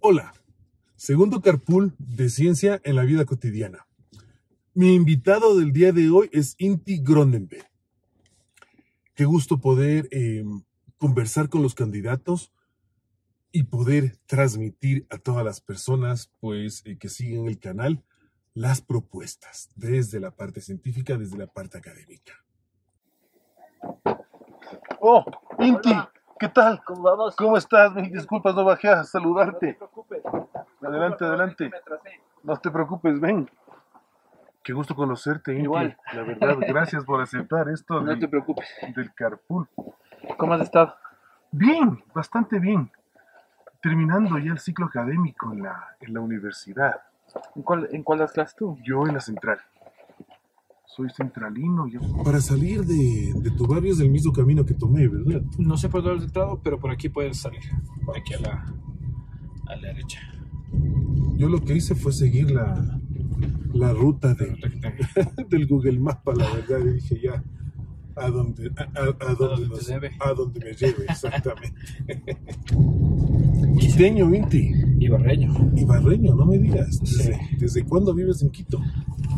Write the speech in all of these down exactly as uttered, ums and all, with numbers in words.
Hola, segundo carpool de ciencia en la vida cotidiana. Mi invitado del día de hoy es Inty Grønneberg. Qué gusto poder eh, conversar con los candidatos y poder transmitir a todas las personas pues, eh, que siguen el canal las propuestas desde la parte científica, desde la parte académica. Oh, Inty, ¿qué tal? ¿Cómo vamos? ¿Cómo estás? Mis disculpas, no bajé a saludarte. No te preocupes. Adelante, adelante. No te preocupes, ven. Qué gusto conocerte, Inty. Igual. La verdad, gracias por aceptar esto. No de, te preocupes. Del carpool. ¿Cómo has estado? Bien, bastante bien. Terminando ya el ciclo académico en la, en la universidad. ¿En cuál, en cuál estás tú? Yo en la central. Soy centralino. Yo... Para salir de, de tu barrio es el mismo camino que tomé, ¿verdad? No sé por dónde has entrado, pero por aquí puedes salir. Vamos. Aquí a la, a la derecha. Yo lo que hice fue seguir la, la ruta de, del Google Maps, la verdad. Y dije ya, a donde, a, a, a, a donde, nos, a donde me lleve, exactamente. Quiteño, Inty. Ibarreño. Ibarreño, no me digas. ¿Desde, sí. ¿Desde cuándo vives en Quito?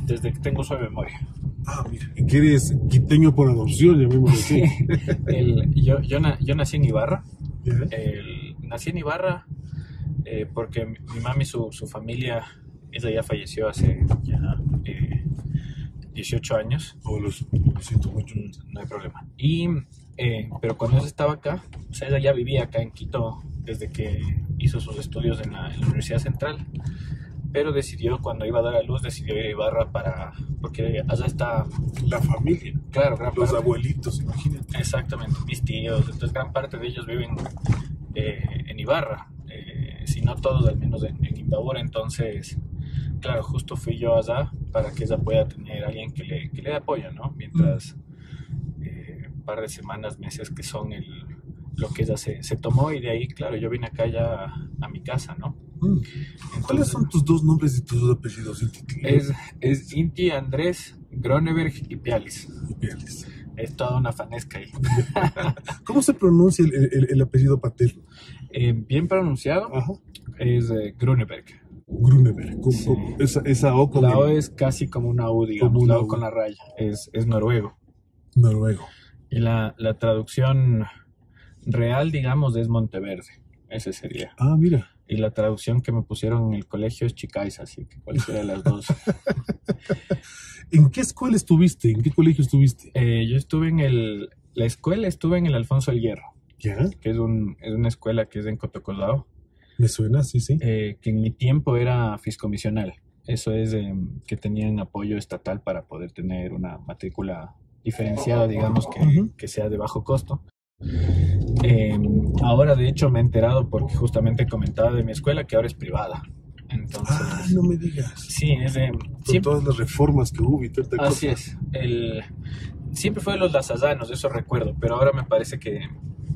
Desde que tengo su memoria. Ah, mira, que eres quiteño por adopción, llamémoslo así. el, yo, yo, na, yo nací en Ibarra. ¿Sí? El, nací en Ibarra eh, porque mi, mi mami, su, su familia, ella ya falleció hace ya, eh, dieciocho años. Oh, los, lo siento mucho. No hay problema. Y, eh, pero cuando ella estaba acá, o sea, ella ya vivía acá en Quito desde que hizo sus estudios en la, en la Universidad Central. Pero decidió, cuando iba a dar a luz, decidió ir a Ibarra para... Porque allá está... La familia. Claro, gran parte. Los abuelitos, imagínate. Exactamente, mis tíos. Entonces, gran parte de ellos viven eh, en Ibarra. Eh, si no todos, al menos en, en Imbabura. Entonces, claro, justo fui yo allá para que ella pueda tener a alguien que le, que le dé apoyo, ¿no? Mientras un eh, par de semanas, meses, que son el, lo que ella se, se tomó. Y de ahí, claro, yo vine acá ya a, a mi casa, ¿no? Entonces, ¿cuáles son tus dos nombres y tus dos apellidos? Es, es Inty Andrés Grønneberg y Pialis. Y Pialis. Es toda una fanesca ahí. ¿Cómo se pronuncia el, el, el apellido paterno? Eh, bien pronunciado. Ajá. Es eh, Grønneberg. Grønneberg. ¿Cómo, sí. cómo? Esa, esa O como... La O es casi como una U, digamos. Una la O U. Con la raya. Es, es noruego. Noruego. Y la, la traducción real, digamos, es Monteverde. Ese sería. Ah, mira. Y la traducción que me pusieron en el colegio es Chicaiza, así que cualquiera de las dos. ¿En qué escuela estuviste? ¿En qué colegio estuviste? Eh, yo estuve en el... La escuela estuve en el Alfonso El Hierro. ¿Ya? Que es, un, es una escuela que es en Cotocolao. ¿Me suena? Sí, sí. Eh, que en mi tiempo era fiscomisional. Eso es eh, que tenían apoyo estatal para poder tener una matrícula diferenciada, digamos, que, uh-huh. que sea de bajo costo. Eh, ahora de hecho me he enterado porque justamente comentaba de mi escuela que ahora es privada. Entonces, ah, no me digas. Sí, es de, con siempre, todas las reformas que hubo y tanta cosa. Así es. El, siempre fue de los lasallanos, eso recuerdo, pero ahora me parece que,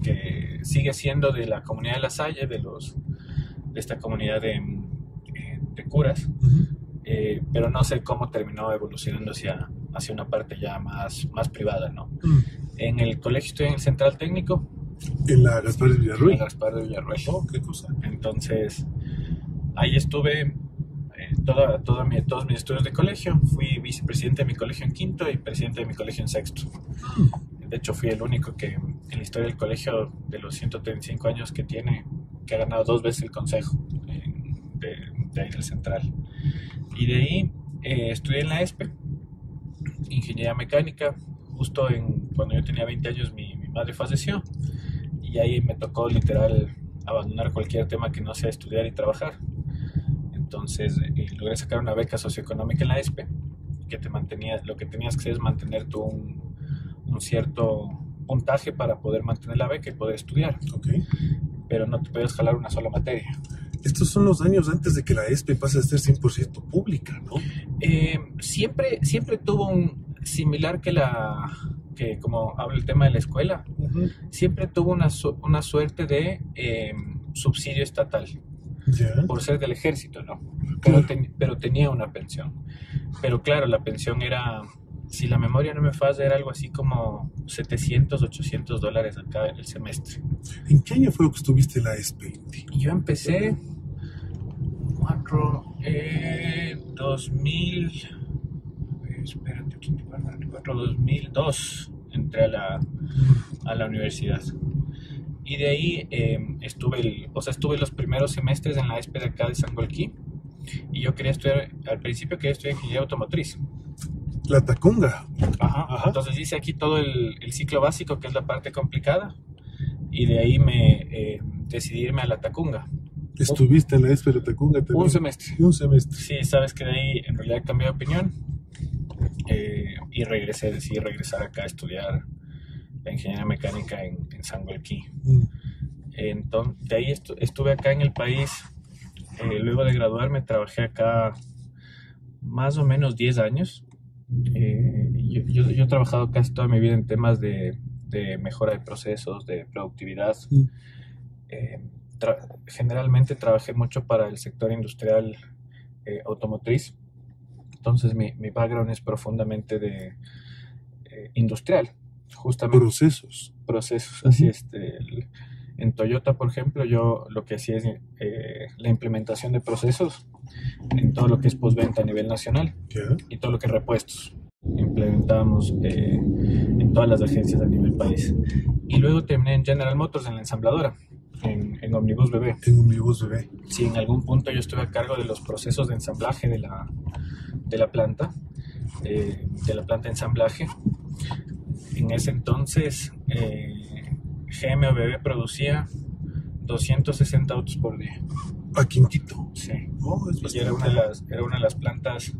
que sigue siendo de la comunidad de La Salle, de los de esta comunidad de, de curas. Uh-huh. Eh, pero no sé cómo terminó evolucionando hacia, hacia una parte ya más, más privada, ¿no? Mm. En el colegio estoy en el Central Técnico. En la Gaspar de Villarruel. En la Gaspar de Villarruel. Oh, qué cosa. Entonces, ahí estuve eh, toda, toda mi, todos mis estudios de colegio. Fui vicepresidente de mi colegio en quinto y presidente de mi colegio en sexto. Mm. De hecho, fui el único que en la historia del colegio, de los ciento treinta y cinco años que tiene, que ha ganado dos veces el consejo eh, de, de ahí del Central. Y de ahí eh, estudié en la E S P E, Ingeniería Mecánica. Justo en, cuando yo tenía veinte años mi, mi madre falleció y ahí me tocó literal abandonar cualquier tema que no sea estudiar y trabajar. Entonces eh, logré sacar una beca socioeconómica en la E S P E, que te mantenía, lo que tenías que hacer es mantener tu un, un cierto puntaje para poder mantener la beca y poder estudiar. Okay. Pero no te podías jalar una sola materia. Estos son los años antes de que la E S P E pase a ser cien por ciento pública, ¿no? Eh, siempre, siempre tuvo un similar que la, que como habla el tema de la escuela, uh-huh. siempre tuvo una, una suerte de eh, subsidio estatal, yeah. por ser del ejército, ¿no? Pero, claro. ten, pero tenía una pensión. Pero claro, la pensión era, si la memoria no me falla, era algo así como setecientos, ochocientos dólares acá en el semestre. ¿En qué año fue que estuviste en la E S P E? Yo empecé... ochenta y cuatro, eh, dos mil, espérate, ochenta y cuatro, ochenta y cuatro, dos mil dos entré a la, a la universidad. Y de ahí eh, estuve, el, o sea, estuve los primeros semestres en la ESPE de acá de Sangolquí. Y yo quería estudiar, al principio quería estudiar ingeniería automotriz. La Tacunga. Ajá, Ajá. Entonces hice aquí todo el, el ciclo básico, que es la parte complicada. Y de ahí me eh, decidí irme a la Tacunga. ¿Estuviste en la ESPE de la Tacunga también? Un semestre. Un semestre. Sí, sabes que de ahí en realidad cambié de opinión. Eh, y regresé, decidí regresar acá a estudiar la ingeniería mecánica en, en Sangolquí. Mm. Entonces, de ahí estu estuve acá en el país. Eh, luego de graduarme trabajé acá más o menos diez años. Eh, yo, yo, yo he trabajado casi toda mi vida en temas de, de mejora de procesos, de productividad. Sí. Eh, tra generalmente trabajé mucho para el sector industrial eh, automotriz. Entonces mi, mi background es profundamente de eh, industrial. Justamente. Procesos. Procesos, uh-huh. Así es. El, en Toyota, por ejemplo, yo lo que hacía es eh, la implementación de procesos en todo lo que es postventa a nivel nacional. ¿Qué? Y todo lo que es repuestos. Implementábamos eh, en todas las agencias a nivel país. Y luego terminé en General Motors, en la ensambladora, en, en Omnibus B B. En Omnibus B B. Sí, en algún punto yo estuve a cargo de los procesos de ensamblaje de la, de la planta, eh, de la planta de ensamblaje. En ese entonces, eh, G M B B producía doscientos sesenta autos por día. Aquí en Quito. Sí. Oh, y era una, de las, era una de las plantas,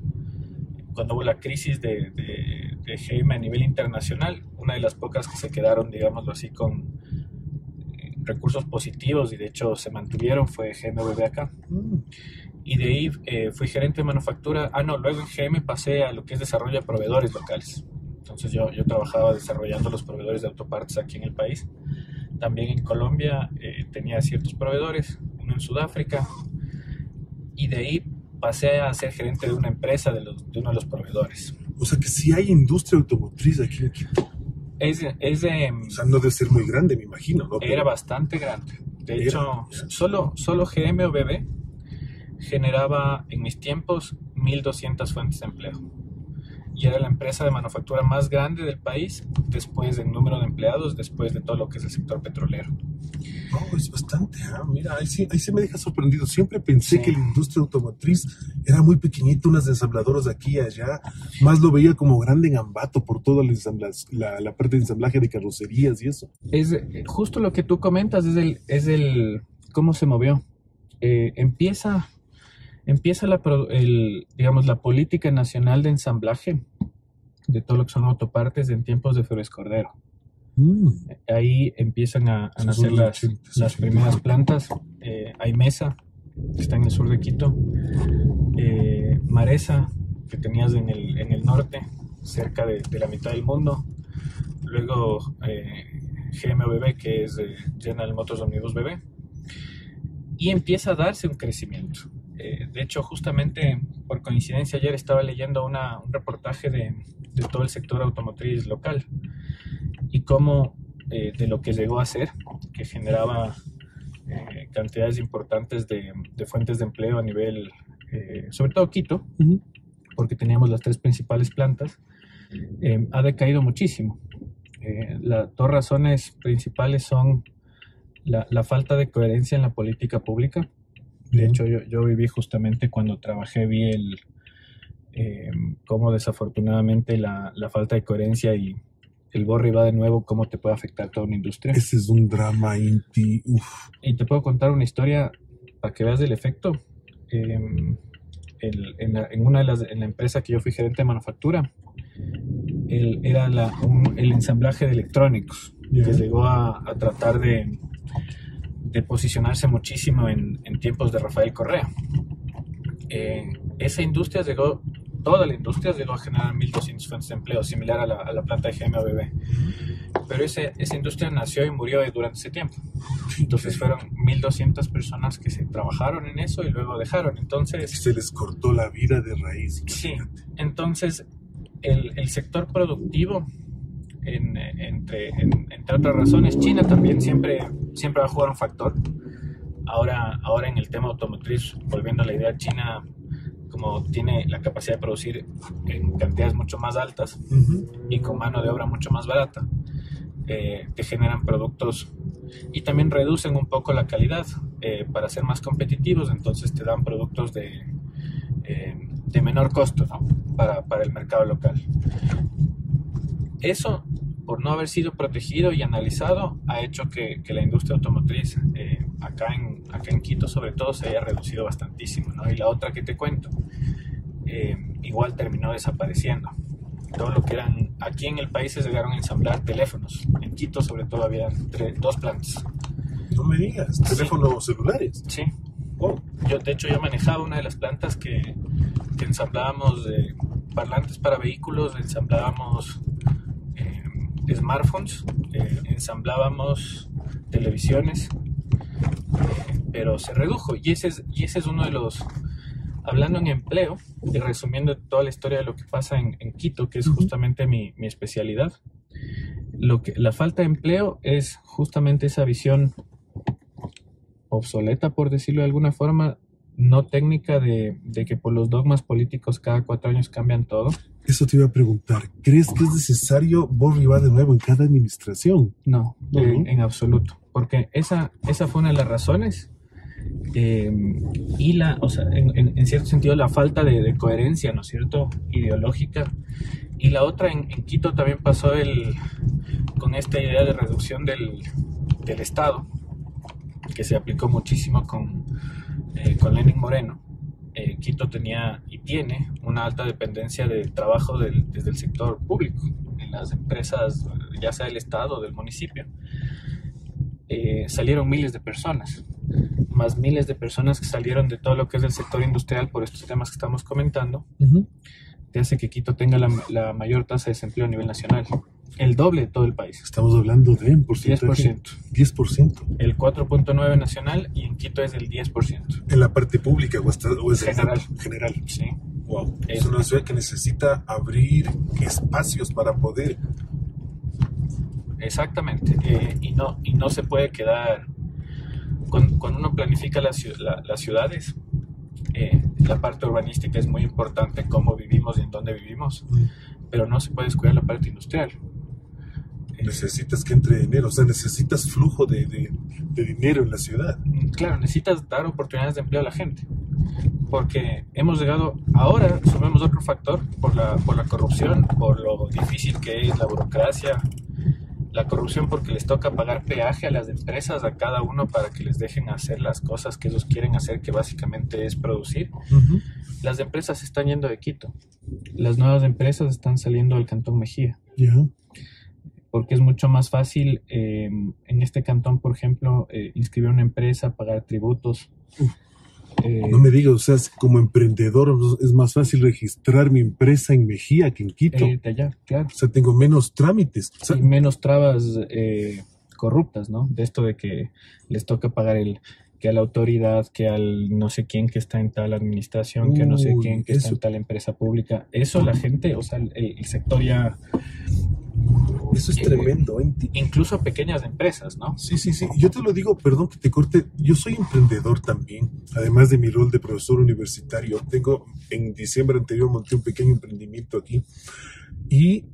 cuando hubo la crisis de, de, de G M a nivel internacional, una de las pocas que se quedaron, digámoslo así, con eh, recursos positivos y de hecho se mantuvieron, fue G M B B acá. Mm. Y de ahí eh, fui gerente de manufactura. Ah, no, luego en G M pasé a lo que es desarrollo de proveedores locales. Entonces yo, yo trabajaba desarrollando los proveedores de autopartes aquí en el país. También en Colombia eh, tenía ciertos proveedores, uno en Sudáfrica. Y de ahí pasé a ser gerente de una empresa de, los, de uno de los proveedores. O sea que sí hay industria automotriz aquí en Quito. Es, es, eh, o sea, no debe ser muy grande, me imagino, ¿no? Era bastante grande. De era, hecho, era. Solo, solo G M o B B generaba en mis tiempos mil doscientas fuentes de empleo. Y era la empresa de manufactura más grande del país, después del número de empleados, después de todo lo que es el sector petrolero. Oh, es bastante, ah, mira, ahí sí, ahí sí me deja sorprendido. Siempre pensé sí. que la industria automotriz era muy pequeñita, unas ensambladoras aquí y allá. Más lo veía como grande en Ambato por toda la, la, la parte de ensamblaje de carrocerías y eso. Es justo lo que tú comentas, es el, es el cómo se movió. Eh, empieza... Empieza la, el, digamos, la política nacional de ensamblaje de todo lo que son autopartes en tiempos de Febres Cordero. Mm. Ahí empiezan a, a nacer las, las primeras plantas. Eh, Aymesa, que está en el sur de Quito. Eh, Maresa, que tenías en el, en el norte, cerca de, de la mitad del mundo. Luego eh, G M B B, que es eh, General Motors Omnibus B B. Y empieza a darse un crecimiento. Eh, de hecho, justamente por coincidencia ayer estaba leyendo una, un reportaje de, de todo el sector automotriz local y cómo eh, de lo que llegó a ser, que generaba eh, cantidades importantes de, de fuentes de empleo a nivel, eh, sobre todo Quito, uh-huh. porque teníamos las tres principales plantas, eh, ha decaído muchísimo. Eh, las dos razones principales son la, la falta de coherencia en la política pública. De hecho, yo, yo viví justamente cuando trabajé, vi el, eh, cómo desafortunadamente la, la falta de coherencia y el borre y va de nuevo, cómo te puede afectar toda una industria. Ese es un drama, Inti. Uf. Y te puedo contar una historia para que veas el efecto. Eh, el, en, la, en, una de las, en la empresa que yo fui gerente de manufactura, el, era la, un, el ensamblaje de electrónicos, yeah. que llegó a, a tratar de... de posicionarse muchísimo en, en tiempos de Rafael Correa. Eh, esa industria llegó, toda la industria llegó a generar mil doscientas fuentes de empleo, similar a la, a la planta de G M B B. Pero ese, esa industria nació y murió durante ese tiempo. Entonces fueron mil doscientas personas que se trabajaron en eso y luego dejaron. Entonces se les cortó la vida de raíz. Sí, entonces el, el sector productivo... En, entre, en, entre otras razones, China también siempre, siempre va a jugar un factor Ahora, ahora en el tema automotriz, volviendo a la idea china, como tiene la capacidad de producir en cantidades mucho más altas uh-huh. y con mano de obra mucho más barata, eh, te generan productos y también reducen un poco la calidad eh, para ser más competitivos, entonces te dan productos de, eh, de menor costo, ¿no? para, para el mercado local. Eso, por no haber sido protegido y analizado, ha hecho que, que la industria automotriz eh, acá, en, acá en Quito sobre todo se haya reducido bastantísimo, ¿no? Y la otra que te cuento, eh, igual terminó desapareciendo. Todo lo que eran, aquí en el país se llegaron a ensamblar teléfonos, en Quito sobre todo había tres, dos plantas. No me digas, teléfonos sí. celulares. Sí, wow. Yo, de hecho yo manejaba una de las plantas que, que ensamblábamos eh, parlantes para vehículos, ensamblábamos smartphones, eh, ensamblábamos televisiones, eh, pero se redujo, y ese es, y ese es uno de los, hablando en empleo y resumiendo toda la historia de lo que pasa en, en Quito, que es justamente mi, mi especialidad, lo que, la falta de empleo es justamente esa visión obsoleta, por decirlo de alguna forma, no técnica, de, de que por los dogmas políticos cada cuatro años cambian todo. Eso te iba a preguntar, ¿crees que es necesario Borri va de nuevo en cada administración? No, uh-huh. en, en absoluto, porque esa, esa fue una de las razones eh, y la, o sea, en, en, en cierto sentido la falta de, de coherencia, ¿no es cierto?, ideológica, y la otra en, en Quito también pasó el, con esta idea de reducción del, del Estado, que se aplicó muchísimo con Eh, con Lenin Moreno. eh, Quito tenía y tiene una alta dependencia del trabajo del, desde el sector público, en las empresas, ya sea del Estado o del municipio. Eh, salieron miles de personas, más miles de personas que salieron de todo lo que es el sector industrial por estos temas que estamos comentando, uh-huh. que hace que Quito tenga la, la mayor tasa de desempleo a nivel nacional. El doble de todo el país. Estamos hablando de un porcentaje, diez por ciento. El cuatro punto nueve nacional y en Quito es el diez por ciento. ¿En la parte pública o, está, o es general? General. Sí. Wow. Es, es una ciudad que necesita abrir espacios para poder. Exactamente. Eh, y, no, y no se puede quedar. Cuando, cuando uno planifica las, la, las ciudades, eh, la parte urbanística es muy importante, cómo vivimos y en dónde vivimos, mm. pero no se puede descuidar la parte industrial. Necesitas que entre dinero, o sea, necesitas flujo de, de, de dinero en la ciudad. Claro, necesitas dar oportunidades de empleo a la gente, porque hemos llegado, ahora sumemos otro factor, por la, por la corrupción, por lo difícil que es la burocracia, la corrupción porque les toca pagar peaje a las empresas, a cada uno, para que les dejen hacer las cosas que ellos quieren hacer, que básicamente es producir. Uh-huh. Las empresas se están yendo de Quito, las nuevas empresas están saliendo del Cantón Mejía. Yeah. Porque es mucho más fácil eh, en este cantón, por ejemplo, eh, inscribir una empresa, pagar tributos. Uh, eh, no me digas, o sea, como emprendedor es más fácil registrar mi empresa en Mejía que en Quito. Eh, de allá, claro. O sea, tengo menos trámites. O sea, y menos trabas eh, corruptas, ¿no? De esto de que les toca pagar el, que a la autoridad, que al no sé quién que está en tal administración, uh, que no sé quién que eso. está en tal empresa pública. Eso la gente, o sea, el, el sector ya... Eso es tremendo. Incluso pequeñas empresas, ¿no? Sí, sí, sí. Yo te lo digo, perdón que te corte, yo soy emprendedor también, además de mi rol de profesor universitario. Tengo, en diciembre anterior monté un pequeño emprendimiento aquí. Y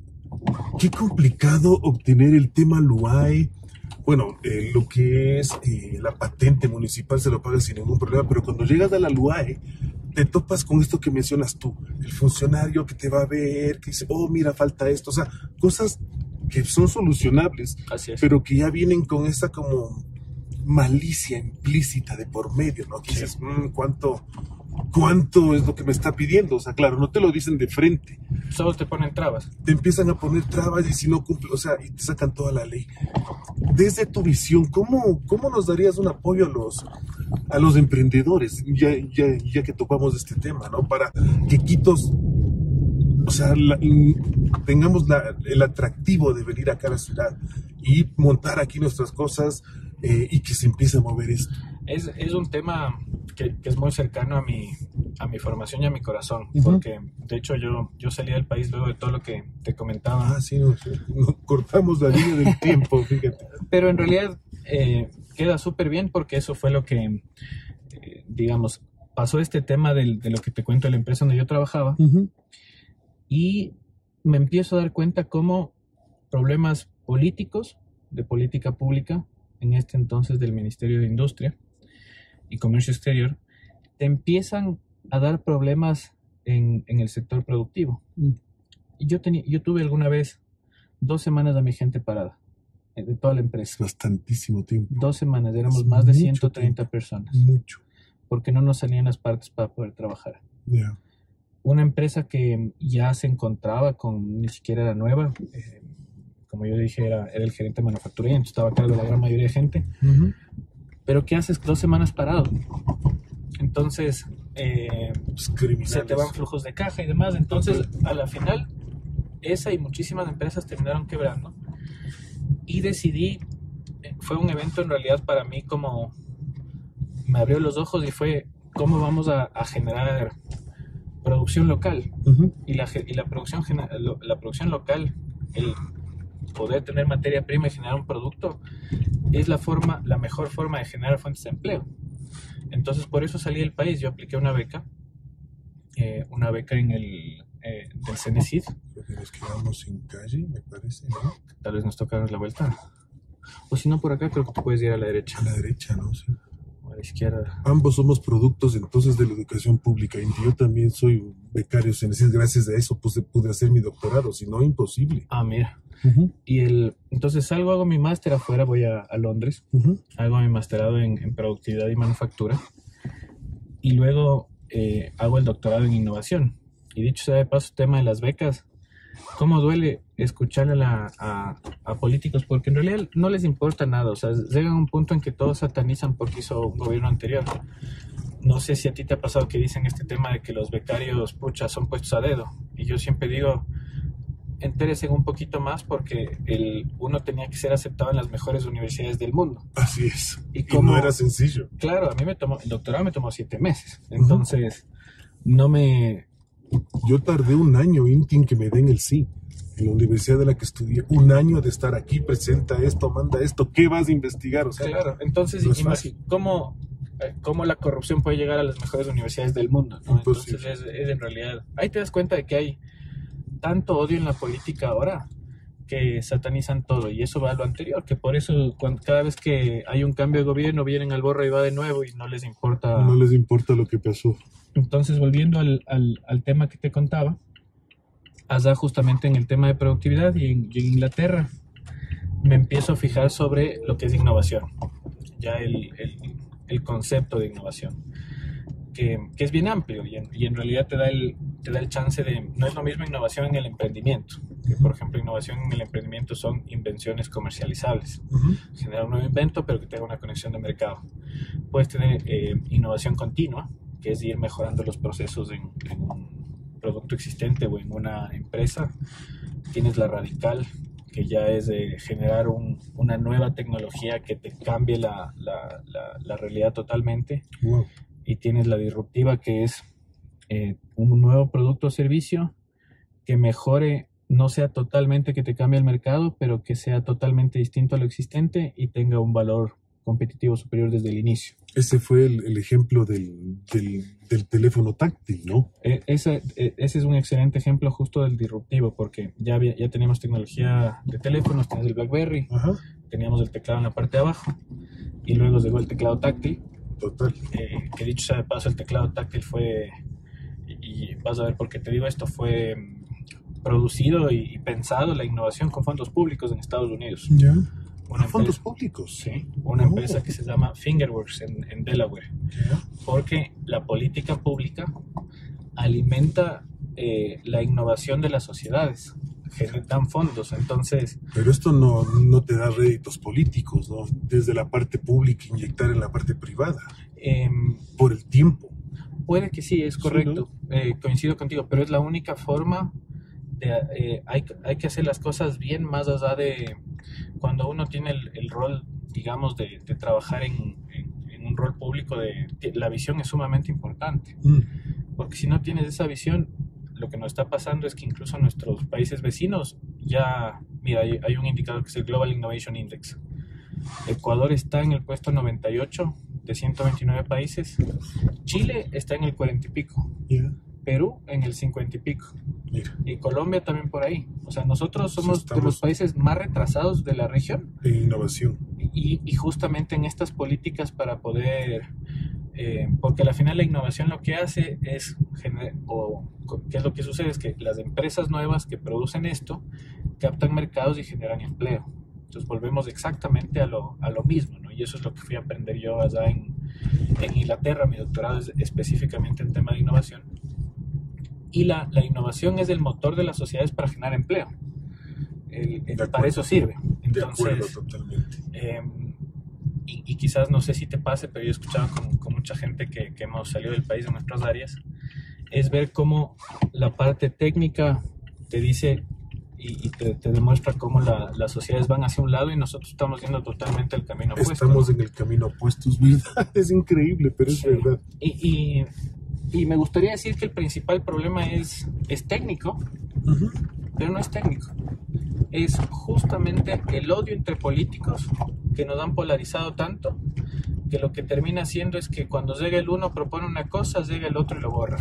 qué complicado obtener el tema L U A E. Bueno, eh, lo que es eh, la patente municipal se lo paga sin ningún problema, pero cuando llegas a la L U A E, te topas con esto que mencionas tú, el funcionario que te va a ver, que dice, oh, mira, falta esto, o sea, cosas que son solucionables, pero que ya vienen con esa como malicia implícita de por medio, ¿no? Que sí. dices, mmm, ¿cuánto, ¿cuánto es lo que me está pidiendo? O sea, claro, no te lo dicen de frente. Solo te ponen trabas. Te empiezan a poner trabas y si no cumple, o sea, y te sacan toda la ley. Desde tu visión, ¿cómo, cómo nos darías un apoyo a los, a los emprendedores? Ya, ya, ya que topamos este tema, ¿no? Para que Quitos... O sea, la, tengamos la, el atractivo de venir acá a la ciudad y montar aquí nuestras cosas eh, y que se empiece a mover esto. Es, es un tema que, que es muy cercano a mi, a mi formación y a mi corazón, uh-huh. porque de hecho yo, yo salí del país luego de todo lo que te comentaba. Ah, sí, nos, nos cortamos la línea del tiempo, fíjate. Pero en realidad eh, queda súper bien, porque eso fue lo que, eh, digamos, pasó este tema del, de lo que te cuento de la empresa donde yo trabajaba. Uh-huh. Y me empiezo a dar cuenta cómo problemas políticos, de política pública, en este entonces del Ministerio de Industria y Comercio Exterior, te empiezan a dar problemas en, en el sector productivo. Mm. Y yo, tenía, yo tuve alguna vez dos semanas a mi gente parada, de toda la empresa. Bastantísimo tiempo. Dos semanas, éramos es más de ciento treinta tiempo. Personas. Mucho. Porque no nos salían las partes para poder trabajar. Yeah. Una empresa que ya se encontraba con, ni siquiera era nueva, eh, como yo dije, era, era el gerente de manufactura y entonces estaba a cargo de la gran mayoría de gente. Uh-huh. Pero ¿qué haces dos semanas parado? Entonces, eh, se te van flujos de caja y demás. Entonces, a la final, esa y muchísimas empresas terminaron quebrando. Y decidí, fue un evento en realidad para mí como, me abrió los ojos y fue, ¿cómo vamos a, a generar producción local? Uh-huh. Y, la, y la, producción, la producción local, el poder tener materia prima y generar un producto, es la, forma, la mejor forma de generar fuentes de empleo. Entonces, por eso salí del país. Yo apliqué una beca, eh, una beca en el eh, del Cenecid. Nos quedamos en calle, me parece, ¿no? Tal vez nos tocaron la vuelta. O si no, por acá creo que tú puedes ir a la derecha. A la derecha, ¿no? Sí. O a la izquierda. Ambos somos productos, entonces, de la educación pública. Y yo también soy becario Cenecid. Gracias a eso pues, pude hacer mi doctorado. Si no, imposible. Ah, mira. Uh-huh. Y el, entonces salgo, hago mi máster afuera, voy a, a Londres, uh-huh. hago mi masterado en, en productividad y manufactura y luego eh, hago el doctorado en innovación. Y dicho sea de paso, tema de las becas, cómo duele escuchar a, a, a políticos, porque en realidad no les importa nada. O sea, llegan a un punto en que todos satanizan porque hizo un gobierno anterior. No sé si a ti te ha pasado que dicen este tema de que los becarios, pucha, son puestos a dedo, y yo siempre digo, entérese un poquito más, porque el, uno tenía que ser aceptado en las mejores universidades del mundo. Así es. Y, como, y no era sencillo. Claro, a mí me tomó, el doctorado me tomó siete meses. Entonces, uh-huh. no me... Yo tardé un año, Inti, en que me den el sí. En la universidad de la que estudié, un año de estar aquí, presenta esto, manda esto, ¿qué vas a investigar? O sea, claro, entonces, no imagínate, ¿cómo, ¿cómo la corrupción puede llegar a las mejores universidades del mundo? ¿No? Entonces, es, es en realidad... Ahí te das cuenta de que hay tanto odio en la política ahora que satanizan todo, y eso va a lo anterior, que por eso cuando, cada vez que hay un cambio de gobierno vienen al borro y va de nuevo y no les importa. No les importa lo que pasó. Entonces, volviendo al, al, al tema que te contaba, allá justamente en el tema de productividad y en, y en Inglaterra me empiezo a fijar sobre lo que es innovación, ya el, el, el concepto de innovación. Que, que es bien amplio y en, y en realidad te da, el, te da el chance de... No es lo mismo innovación en el emprendimiento. Que, por ejemplo, innovación en el emprendimiento son invenciones comercializables. Uh-huh. Generar un nuevo invento, pero que tenga una conexión de mercado. Puedes tener eh, innovación continua, que es ir mejorando los procesos en, en un producto existente o en una empresa. Tienes la radical, que ya es de generar un, una nueva tecnología que te cambie la, la, la, la realidad totalmente. Wow. Y tienes la disruptiva, que es eh, un nuevo producto o servicio que mejore, no sea totalmente que te cambie el mercado, pero que sea totalmente distinto a lo existente y tenga un valor competitivo superior desde el inicio. Ese fue el, el ejemplo del, del, del teléfono táctil, ¿no? E, ese, ese es un excelente ejemplo justo del disruptivo, porque ya, había, ya teníamos tecnología de teléfonos, teníamos el BlackBerry, ajá, teníamos el teclado en la parte de abajo y luego llegó el teclado táctil. Total. Eh, que dicho sea de paso, el teclado táctil fue, y, y vas a ver por qué te digo esto, fue producido y, y pensado la innovación con fondos públicos en Estados Unidos. ¿Ya? Una empresa, ¿fondos públicos? Sí, una oh. empresa que se llama Fingerworks en, en Delaware. ¿Ya? Porque la política pública alimenta eh, la innovación de las sociedades, generan fondos, entonces... Pero esto no, no te da réditos políticos, ¿no? Desde la parte pública, inyectar en la parte privada. Eh, por el tiempo. Puede que sí, es correcto, sí, ¿no? eh, coincido contigo, pero es la única forma de... Eh, hay, hay que hacer las cosas bien más allá de... Cuando uno tiene el, el rol, digamos, de, de trabajar en, en, en un rol público, de, de, la visión es sumamente importante. Mm. Porque si no tienes esa visión... Lo que nos está pasando es que incluso en nuestros países vecinos ya, mira, hay, hay un indicador que es el Global Innovation Index, Ecuador está en el puesto noventa y ocho de ciento veintinueve países. Chile está en el cuarenta y pico. Yeah. Perú en el cincuenta y pico. Mira. Y Colombia también por ahí. O sea, nosotros somos Estamos de los países más retrasados de la región en innovación. Y, y justamente en estas políticas para poder... Eh, porque al final la innovación lo que hace es... O, ¿qué es lo que sucede? Es que las empresas nuevas que producen esto captan mercados y generan empleo. Entonces volvemos exactamente a lo, a lo mismo, ¿no? Y eso es lo que fui a aprender yo allá en, en Inglaterra. Mi doctorado es específicamente en tema de innovación. Y la, la innovación es el motor de las sociedades para generar empleo. El, el, acuerdo, para eso sirve. Entonces, de acuerdo, totalmente. Eh, y, y quizás, no sé si te pase, pero yo he escuchado con, con mucha gente que, que hemos salido del país en nuestras áreas, es ver cómo la parte técnica te dice y, y te, te demuestra cómo la, las sociedades van hacia un lado y nosotros estamos yendo totalmente el camino opuesto. Estamos en el camino opuesto, es verdad, es increíble, pero es sí. verdad. Y... y Y me gustaría decir que el principal problema es, es técnico, uh-huh. pero no es técnico. Es justamente el odio entre políticos que nos han polarizado tanto, que lo que termina haciendo es que cuando llega el uno propone una cosa, llega el otro y lo borra.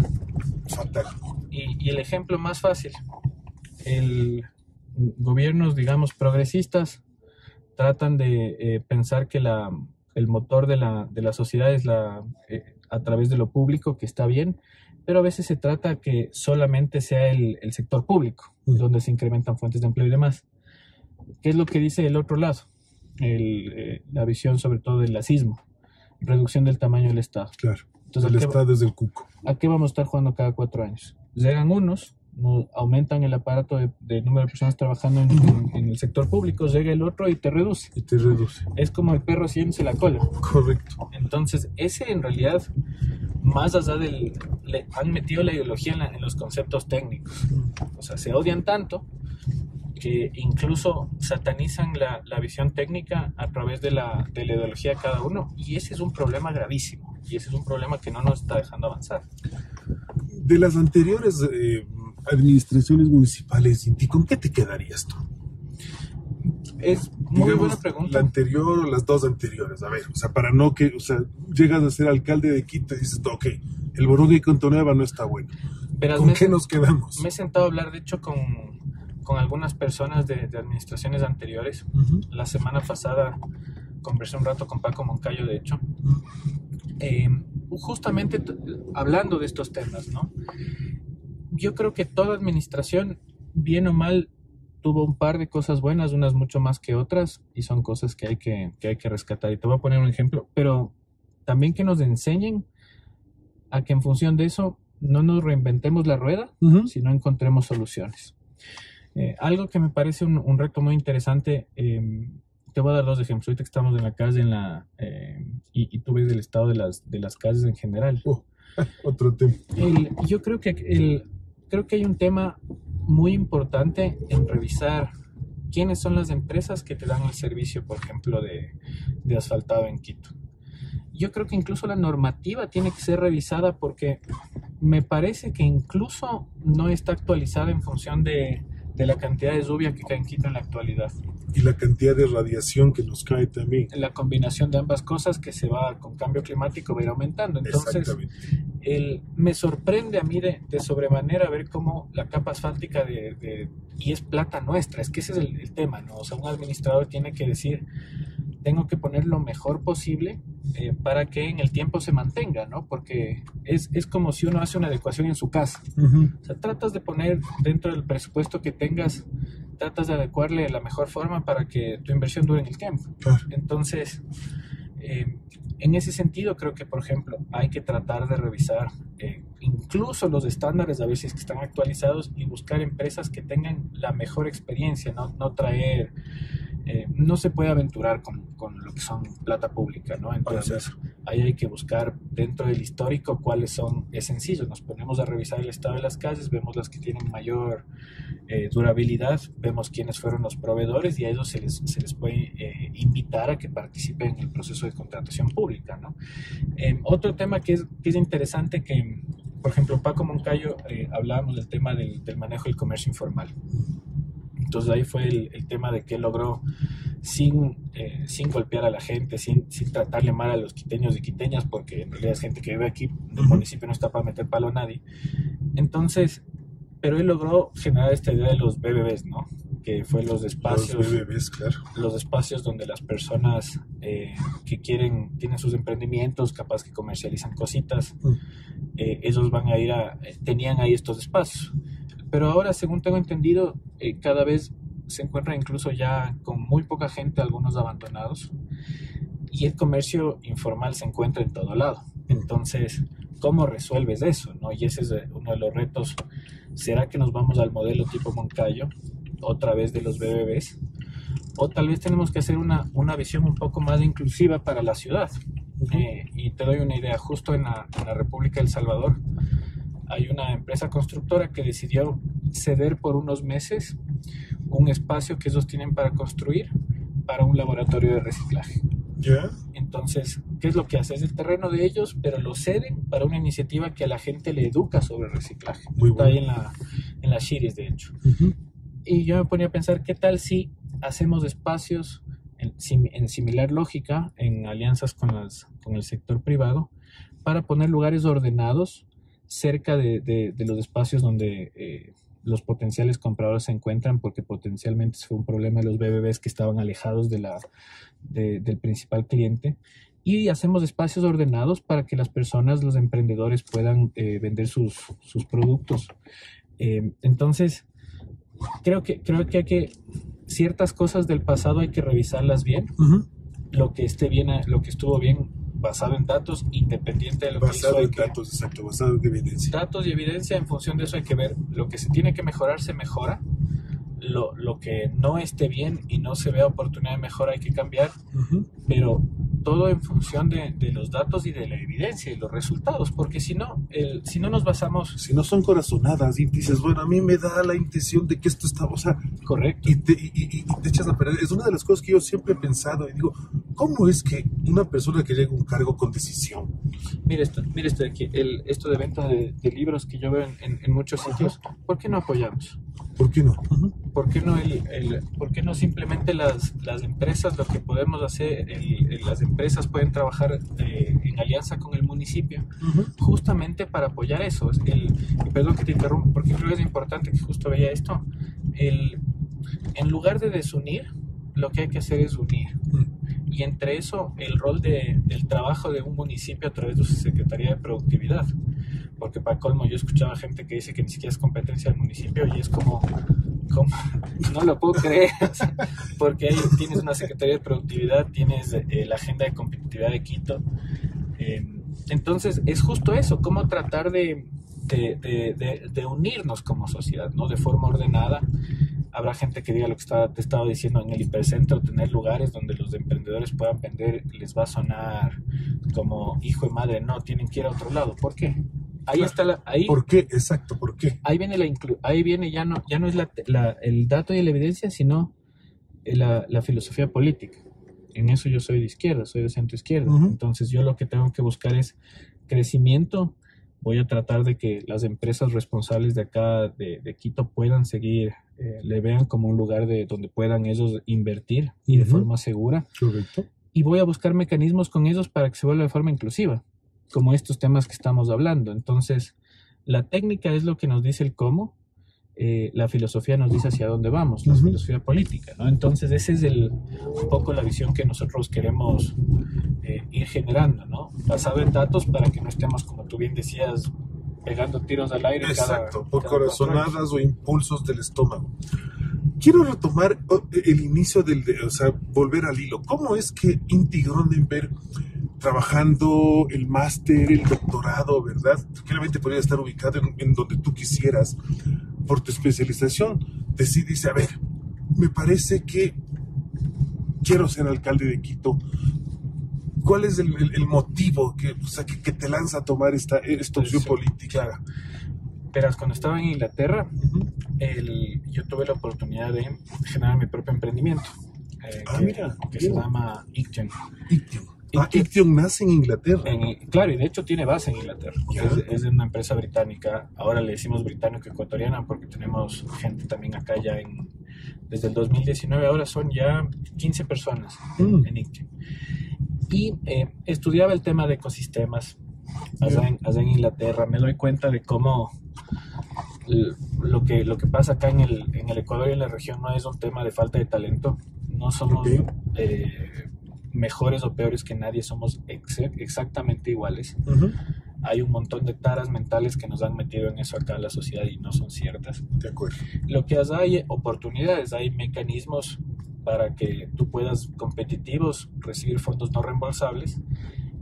Fantástico. Y, y el ejemplo más fácil, el gobiernos, digamos, progresistas tratan de eh, pensar que la, el motor de la, de la sociedad es la... Eh, a través de lo público, que está bien, pero a veces se trata que solamente sea el, el sector público, sí. donde se incrementan fuentes de empleo y demás. ¿Qué es lo que dice el otro lado? El, eh, la visión sobre todo del lacismo, reducción del tamaño del Estado. Claro, entonces, el Estado es el cuco. ¿A qué vamos a estar jugando cada cuatro años? Llegan unos, no, aumentan el aparato de, de número de personas trabajando en, en, en el sector público, llega el otro y te reduce. Y te reduce. Es como el perro haciéndose la cola. Correcto. Entonces, ese en realidad, más allá del... Le han metido la ideología en, la, en los conceptos técnicos. O sea, se odian tanto que incluso satanizan la, la visión técnica a través de la, de la ideología de cada uno. Y ese es un problema gravísimo. Y ese es un problema que no nos está dejando avanzar. De las anteriores... Eh... administraciones municipales, Inty, ¿con qué te quedarías tú? Es muy Digamos, buena pregunta. La anterior o las dos anteriores, a ver, o sea, para no que, o sea, llegas a ser alcalde de Quito y dices, ok, el Borunga y Contonueva no está bueno. Verás, ¿con qué nos quedamos? Me he sentado a hablar, de hecho, con, con algunas personas de, de administraciones anteriores. Uh-huh. La semana pasada conversé un rato con Paco Moncayo, de hecho, uh-huh. eh, justamente hablando de estos temas, ¿no? Yo creo que toda administración, bien o mal, tuvo un par de cosas buenas, unas mucho más que otras, y son cosas que hay que, que, hay que rescatar. Y te voy a poner un ejemplo, pero también que nos enseñen a que en función de eso no nos reinventemos la rueda, uh-huh. sino encontremos soluciones. Eh, algo que me parece un, un reto muy interesante, eh, te voy a dar dos ejemplos. Ahorita que estamos en la calle en la, eh, y, y tú ves el estado de las, de las calles en general. Uh, otro tema. El, yo creo que el... Creo que hay un tema muy importante en revisar quiénes son las empresas que te dan el servicio, por ejemplo, de, de asfaltado en Quito. Yo creo que incluso la normativa tiene que ser revisada porque me parece que incluso no está actualizada en función de, de la cantidad de lluvia que cae en Quito en la actualidad. Y la cantidad de radiación que nos cae también. La combinación de ambas cosas que se va con cambio climático va a ir aumentando. Entonces, el, me sorprende a mí de, de sobremanera ver cómo la capa asfáltica de, de, y es plata nuestra. Es que ese es el, el tema, ¿no? O sea, un administrador tiene que decir, tengo que poner lo mejor posible eh, para que en el tiempo se mantenga, ¿no? Porque es, es como si uno hace una adecuación en su casa. Uh-huh. O sea, tratas de poner dentro del presupuesto que tengas, tratas de adecuarle de la mejor forma para que tu inversión dure en el tiempo. Claro. Entonces, eh, en ese sentido creo que, por ejemplo, hay que tratar de revisar eh, incluso los estándares, a ver si es que están actualizados y buscar empresas que tengan la mejor experiencia, no, no traer... Eh, no se puede aventurar con, con lo que son plata pública, ¿no? Entonces, ahí hay que buscar dentro del histórico cuáles son, es sencillo, nos ponemos a revisar el estado de las calles, vemos las que tienen mayor eh, durabilidad, vemos quiénes fueron los proveedores y a ellos se les, se les puede eh, invitar a que participen en el proceso de contratación pública, ¿no? Eh, otro tema que es, que es interesante que, por ejemplo, Paco Moncayo, eh, hablábamos del tema del, del manejo del comercio informal. Entonces ahí fue el, el tema de que logró sin, eh, sin golpear a la gente, sin, sin tratarle mal a los quiteños y quiteñas, porque en realidad es gente que vive aquí, el municipio no está para meter palo a nadie. Entonces, pero él logró generar esta idea de los B B Bs, ¿no? Que fue los espacios, los B B Bs, claro, los espacios donde las personas eh, que quieren, tienen sus emprendimientos, capaz que comercializan cositas, mm. eh, ellos van a ir a, eh, tenían ahí estos espacios. Pero ahora, según tengo entendido, eh, cada vez se encuentra incluso ya con muy poca gente, algunos abandonados, y el comercio informal se encuentra en todo lado. Entonces, ¿cómo resuelves eso, no? Y ese es uno de los retos. ¿Será que nos vamos al modelo tipo Moncayo, otra vez de los B B Bs? O tal vez tenemos que hacer una, una visión un poco más inclusiva para la ciudad. Uh-huh. eh, y te doy una idea, justo en la, en la República de El Salvador hay una empresa constructora que decidió ceder por unos meses un espacio que ellos tienen para construir para un laboratorio de reciclaje. Yeah. Entonces, ¿qué es lo que hace? Es el terreno de ellos, pero lo ceden para una iniciativa que a la gente le educa sobre reciclaje. Muy Está bueno. Ahí en la, en la Chiris, de hecho. Uh-huh. Y yo me ponía a pensar, ¿qué tal si hacemos espacios en, sim, en similar lógica, en alianzas con, las, con el sector privado, para poner lugares ordenados cerca de, de, de los espacios donde eh, los potenciales compradores se encuentran? Porque potencialmente fue un problema de los B B Bs, que estaban alejados de la, de, del principal cliente. Y hacemos espacios ordenados para que las personas, los emprendedores, puedan eh, vender sus, sus productos. Eh, entonces... Creo que, creo que hay que ciertas cosas del pasado hay que revisarlas bien. Uh-huh. Lo que esté bien, lo que estuvo bien basado en datos, independiente de lo basado que... Basado en que, datos, exacto, basado en evidencia. Datos y evidencia, en función de eso hay que ver lo que se tiene que mejorar, se mejora. Lo, lo que no esté bien y no se vea oportunidad de mejora hay que cambiar. Uh-huh. Pero todo en función de, de los datos y de la evidencia y los resultados, porque si no, el, si no nos basamos... Si no son corazonadas y dices, bueno, a mí me da la intención de que esto está... O sea, correcto. Y te, y, y, y te echas a perder. Es una de las cosas que yo siempre he pensado y digo, ¿cómo es que una persona que llega a un cargo con decisión? Mira esto, mira esto de aquí, el, esto de venta de, de libros que yo veo en, en, en muchos sitios. Ajá. ¿Por qué no apoyamos? ¿Por qué no? Uh-huh. ¿Por qué no, el, el, ¿por qué no simplemente las, las empresas, lo que podemos hacer, el, el, las empresas pueden trabajar eh, en alianza con el municipio? Uh-huh. Justamente para apoyar eso. El, y perdón que te interrumpo, porque creo que es importante, que justo veía esto. El, en lugar de desunir, lo que hay que hacer es unir. Uh-huh. Y entre eso, el rol de, del trabajo de un municipio a través de su Secretaría de Productividad. Porque para colmo, yo escuchaba gente que dice que ni siquiera es competencia del municipio, y es como... ¿Cómo? No lo puedo creer, porque ahí tienes una Secretaría de Productividad, tienes eh, la Agenda de Competitividad de Quito. Eh, entonces, es justo eso, cómo tratar de, de, de, de, de unirnos como sociedad, ¿no? De forma ordenada. Habrá gente que diga lo que está, te estaba diciendo en el hipercentro, tener lugares donde los emprendedores puedan vender, les va a sonar como hijo de madre, no, tienen que ir a otro lado. ¿Por qué? Ahí claro. está la, ahí, ¿Por qué? Exacto, ¿por qué? Ahí viene, la inclu, ahí viene ya no, ya no es la, la, el dato y la evidencia, sino la, la filosofía política. En eso yo soy de izquierda, soy de centro izquierda. Uh-huh. Entonces yo lo que tengo que buscar es crecimiento. Voy a tratar de que las empresas responsables de acá, de, de Quito, puedan seguir, eh, le vean como un lugar de donde puedan ellos invertir y uh-huh. de forma segura. Correcto. Y voy a buscar mecanismos con ellos para que se vuelva de forma inclusiva, como estos temas que estamos hablando. Entonces, la técnica es lo que nos dice el cómo, eh, la filosofía nos dice hacia dónde vamos, la uh-huh. filosofía política, ¿no? Entonces, esa es el, un poco la visión que nosotros queremos eh, ir generando, ¿no? Basado en datos, para que no estemos, como tú bien decías, pegando tiros al aire. Exacto, cada, por cada corazonadas o impulsos del estómago. Quiero retomar el inicio del, de, o sea, volver al hilo. ¿Cómo es que Inty Grønneberg, trabajando el máster, el doctorado, ¿verdad? Claramente podría estar ubicado en, en donde tú quisieras por tu especialización. Decides, a ver, me parece que quiero ser alcalde de Quito. ¿Cuál es el, el, el motivo que, o sea, que, que te lanza a tomar esta, esta opción sí, política? Pero cuando estaba en Inglaterra, uh-huh. el, yo tuve la oportunidad de generar mi propio emprendimiento. Eh, ah, que, mira. Que mira. Se llama Iction. Iction. Ah, Iction nace en Inglaterra. En, claro, y de hecho tiene base en Inglaterra. Es, es de una empresa británica. Ahora le decimos británico-ecuatoriana porque tenemos gente también acá ya en, Desde el dos mil diecinueve ahora son ya quince personas mm. en Iction. Y eh, estudiaba el tema de ecosistemas allá en, allá en Inglaterra. Me doy cuenta de cómo lo que, lo que pasa acá en el, en el Ecuador y en la región no es un tema de falta de talento. No somos okay. eh, mejores o peores que nadie, somos ex exactamente iguales. Uh-huh. Hay un montón de taras mentales que nos han metido en eso acá en la sociedad y no son ciertas. De acuerdo. Lo que allá hay oportunidades, hay mecanismos para que tú puedas, competitivos, recibir fondos no reembolsables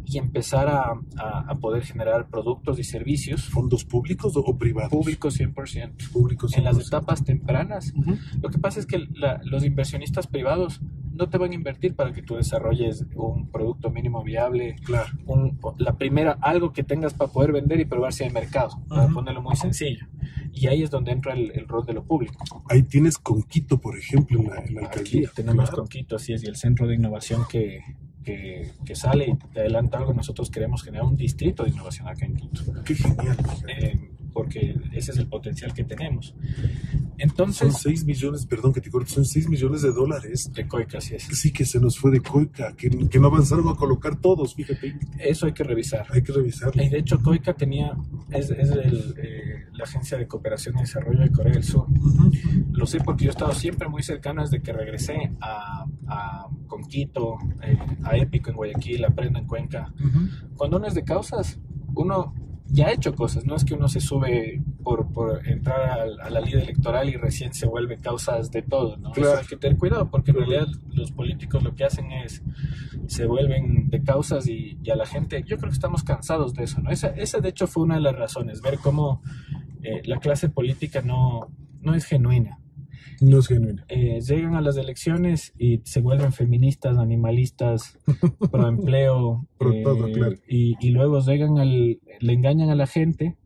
y empezar a, a, a poder generar productos y servicios. ¿Fondos públicos o privados? Públicos cien por ciento. Públicos cien por ciento. En las etapas tempranas. Uh-huh. Lo que pasa es que la, los inversionistas privados no te van a invertir para que tú desarrolles un producto mínimo viable. Claro. Un, la primera, algo que tengas para poder vender y probar si hay mercado, uh-huh. para ponerlo muy sencillo. Y ahí es donde entra el, el rol de lo público. Ahí tienes Conquito, por ejemplo, en la, en la alcaldía. Aquí tenemos claro. Conquito, así es, y el centro de innovación que... Que, que sale y te adelanta algo. Nosotros queremos generar un distrito de innovación acá en Quito. ¡Qué genial! Eh, porque ese es el potencial que tenemos. Entonces, son seis millones, perdón que te corto, son seis millones de dólares. De KOICA, así es. Sí, que se nos fue de KOICA, que, que no avanzaron a colocar todos, fíjate. Eso hay que revisar. Hay que revisarlo. Y de hecho KOICA tenía, es, es el, eh, la Agencia de Cooperación y Desarrollo de Corea del Sur. Uh-huh. Lo sé porque yo he estado siempre muy cercano desde que regresé a, a Conquito, eh, a Épico en Guayaquil, a Prenda en Cuenca. Uh-huh. Cuando uno es de causas, uno ya ha hecho cosas, no es que uno se sube por, por entrar a, a la lid electoral y recién se vuelve causas de todo, ¿no? Claro. Eso hay que tener cuidado porque en realidad los políticos lo que hacen es se vuelven de causas y, y a la gente, yo creo que estamos cansados de eso, ¿no? Esa, esa de hecho fue una de las razones, ver cómo eh, la clase política no, no es genuina. No es genuina. Eh, llegan a las elecciones y se vuelven feministas, animalistas, pro empleo. Pro eh, todo, claro. Y, y luego llegan al, le engañan a la gente,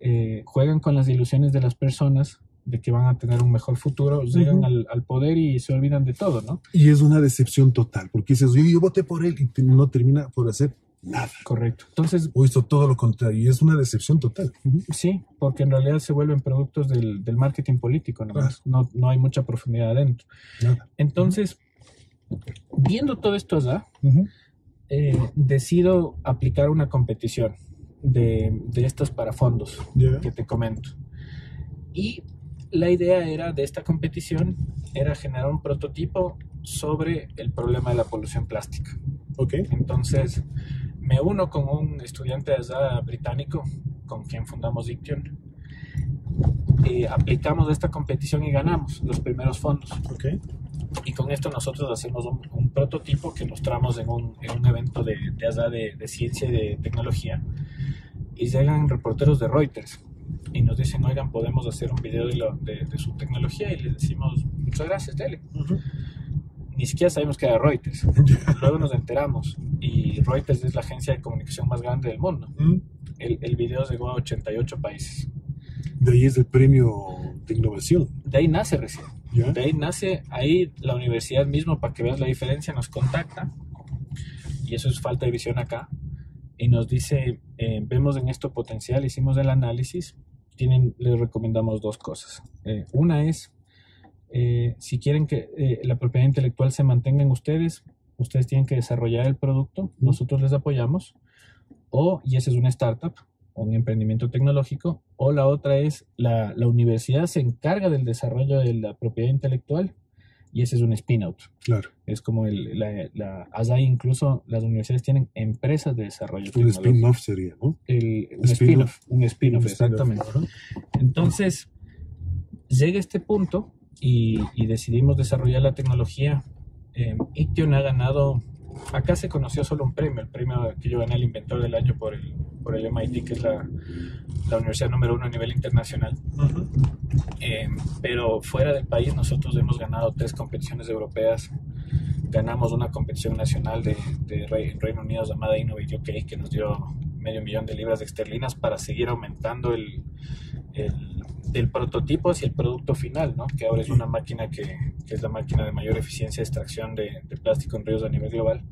eh, juegan con las ilusiones de las personas de que van a tener un mejor futuro, llegan uh-huh. al, al poder y se olvidan de todo, ¿no? Y es una decepción total, porque dices, yo, yo voté por él y te, no termina por hacer nada. Correcto. Entonces, o hizo todo lo contrario y es una decepción total. Sí, porque en realidad se vuelven productos del, del marketing político, ¿no? Claro. No, no hay mucha profundidad adentro. Nada. Entonces, viendo todo esto allá, uh-huh. eh, decido aplicar una competición de, de estos parafondos yeah. que te comento. Y la idea era de esta competición era generar un prototipo sobre el problema de la polución plástica. Okay. Entonces me uno con un estudiante de allá británico con quien fundamos Iction. Eh, aplicamos esta competición y ganamos los primeros fondos. Okay. Y con esto nosotros hacemos un, un prototipo que mostramos en un, en un evento de, de allá de, de ciencia y de tecnología. Y llegan reporteros de Reuters y nos dicen, oigan, podemos hacer un video de, lo, de, de su tecnología. Y les decimos, muchas gracias, dele. Uh-huh. Ni siquiera sabemos que era Reuters. Luego nos enteramos. Y Reuters es la agencia de comunicación más grande del mundo. ¿Mm? El, el video llegó a ochenta y ocho países. De ahí es el premio de innovación. De ahí nace recién. ¿Ya? De ahí nace, ahí la universidad mismo, para que veas la diferencia, nos contacta. Y eso es falta de visión acá. Y nos dice, eh, vemos en esto potencial, hicimos el análisis. Tienen, les recomendamos dos cosas. Eh, una es... Eh, si quieren que eh, la propiedad intelectual se mantenga en ustedes, ustedes tienen que desarrollar el producto, nosotros les apoyamos, o, y esa es una startup, un emprendimiento tecnológico, o la otra es la, la universidad se encarga del desarrollo de la propiedad intelectual y ese es un spin-out. Claro. Es como el, la, la, allá incluso las universidades tienen empresas de desarrollo. Un spin-off sería, ¿no? El, un spin-off, un spin-off, exactamente. Entonces, llega este punto. Y, y decidimos desarrollar la tecnología. eh, Iction ha ganado, acá se conoció solo un premio, el premio que yo gané, el inventor del año por el, por el M I T, que es la, la universidad número uno a nivel internacional. Uh-huh. eh, pero fuera del país nosotros hemos ganado tres competiciones europeas, ganamos una competición nacional de, de Re- Reino Unido llamada Innovate U K, que nos dio medio millón de libras esterlinas para seguir aumentando el, el del prototipo hacia el producto final, ¿no? Que ahora es una máquina que, que es la máquina de mayor eficiencia de extracción de, de plástico en ríos a nivel global.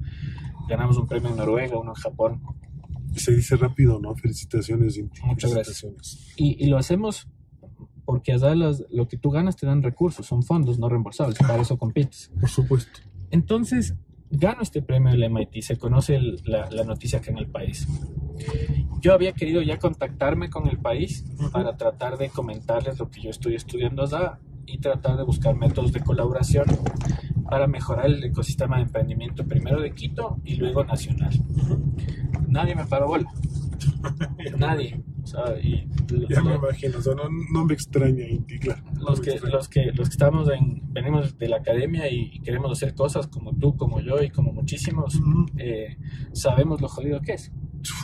Ganamos un premio en Noruega, uno en Japón. Se dice rápido, ¿no? Felicitaciones. Muchas felicitaciones. Gracias. Y, y lo hacemos porque allá los, lo que tú ganas te dan recursos, son fondos no reembolsables, para eso compites. Por supuesto. Entonces, gano este premio del M I T, se conoce el, la, la noticia acá en el país. Yo había querido ya contactarme con el país uh-huh. para tratar de comentarles lo que yo estoy estudiando allá y tratar de buscar métodos de colaboración para mejorar el ecosistema de emprendimiento, primero de Quito y luego nacional. Uh-huh. Nadie me paró bola. Nadie. O sea, y los, ya me imagino, o sea, no, no me extraña, Inti, claro. No los, que, extraña. Los, que, los que estamos en, venimos de la academia y, y queremos hacer cosas como tú, como yo y como muchísimos, uh-huh. eh, sabemos lo jodido que es.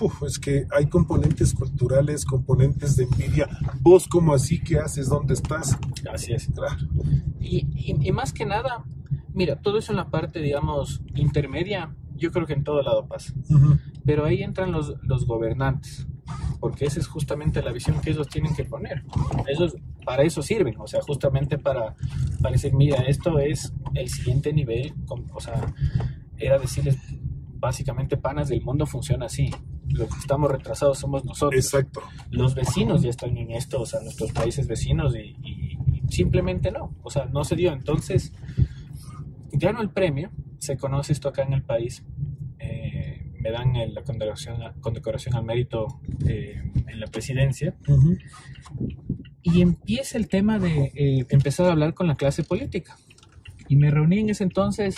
Uf, es que hay componentes culturales, componentes de envidia. Vos, como así, ¿qué haces? ¿Dónde estás? Así es. Claro. Y, y, y más que nada, mira, todo eso en la parte, digamos, intermedia, yo creo que en todo lado pasa. Uh-huh. Pero ahí entran los, los gobernantes, porque esa es justamente la visión que ellos tienen que poner. Ellos para eso sirven, o sea, justamente para, para decir, mira, esto es el siguiente nivel. O sea, era decirles, básicamente, panas, el mundo funciona así. Los que estamos retrasados somos nosotros. Exacto. Los vecinos ya están en esto, o sea, nuestros países vecinos, y, y, y simplemente no. O sea, no se dio. Entonces, ganó el premio, se conoce esto acá en el país. Eh, me dan el, la, condecoración, la condecoración al mérito eh, en la presidencia. Uh-huh. Y empieza el tema de eh, empezar a hablar con la clase política. Y me reuní en ese entonces.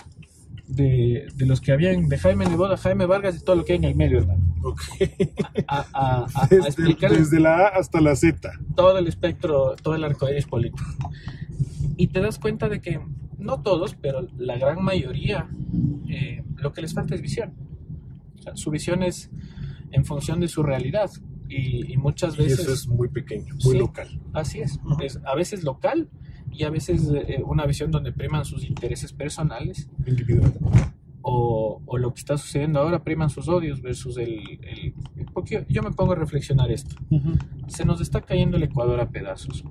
De, de los que habían, de Jaime Neboda, Jaime Vargas y todo lo que hay en el medio, hermano. Okay. A, a, a, desde, a explicar desde la A hasta la Z. Todo el espectro, todo el arcoíris político. Y te das cuenta de que, no todos, pero la gran mayoría, eh, lo que les falta es visión. O sea, su visión es en función de su realidad. Y, y muchas veces. Y eso es muy pequeño, muy sí, local. Así es. Uh-huh. Es a veces local. Y a veces eh, una visión donde priman sus intereses personales o, o lo que está sucediendo ahora, priman sus odios versus el... el porque yo, yo me pongo a reflexionar esto. Uh-huh. Se nos está cayendo el Ecuador a pedazos.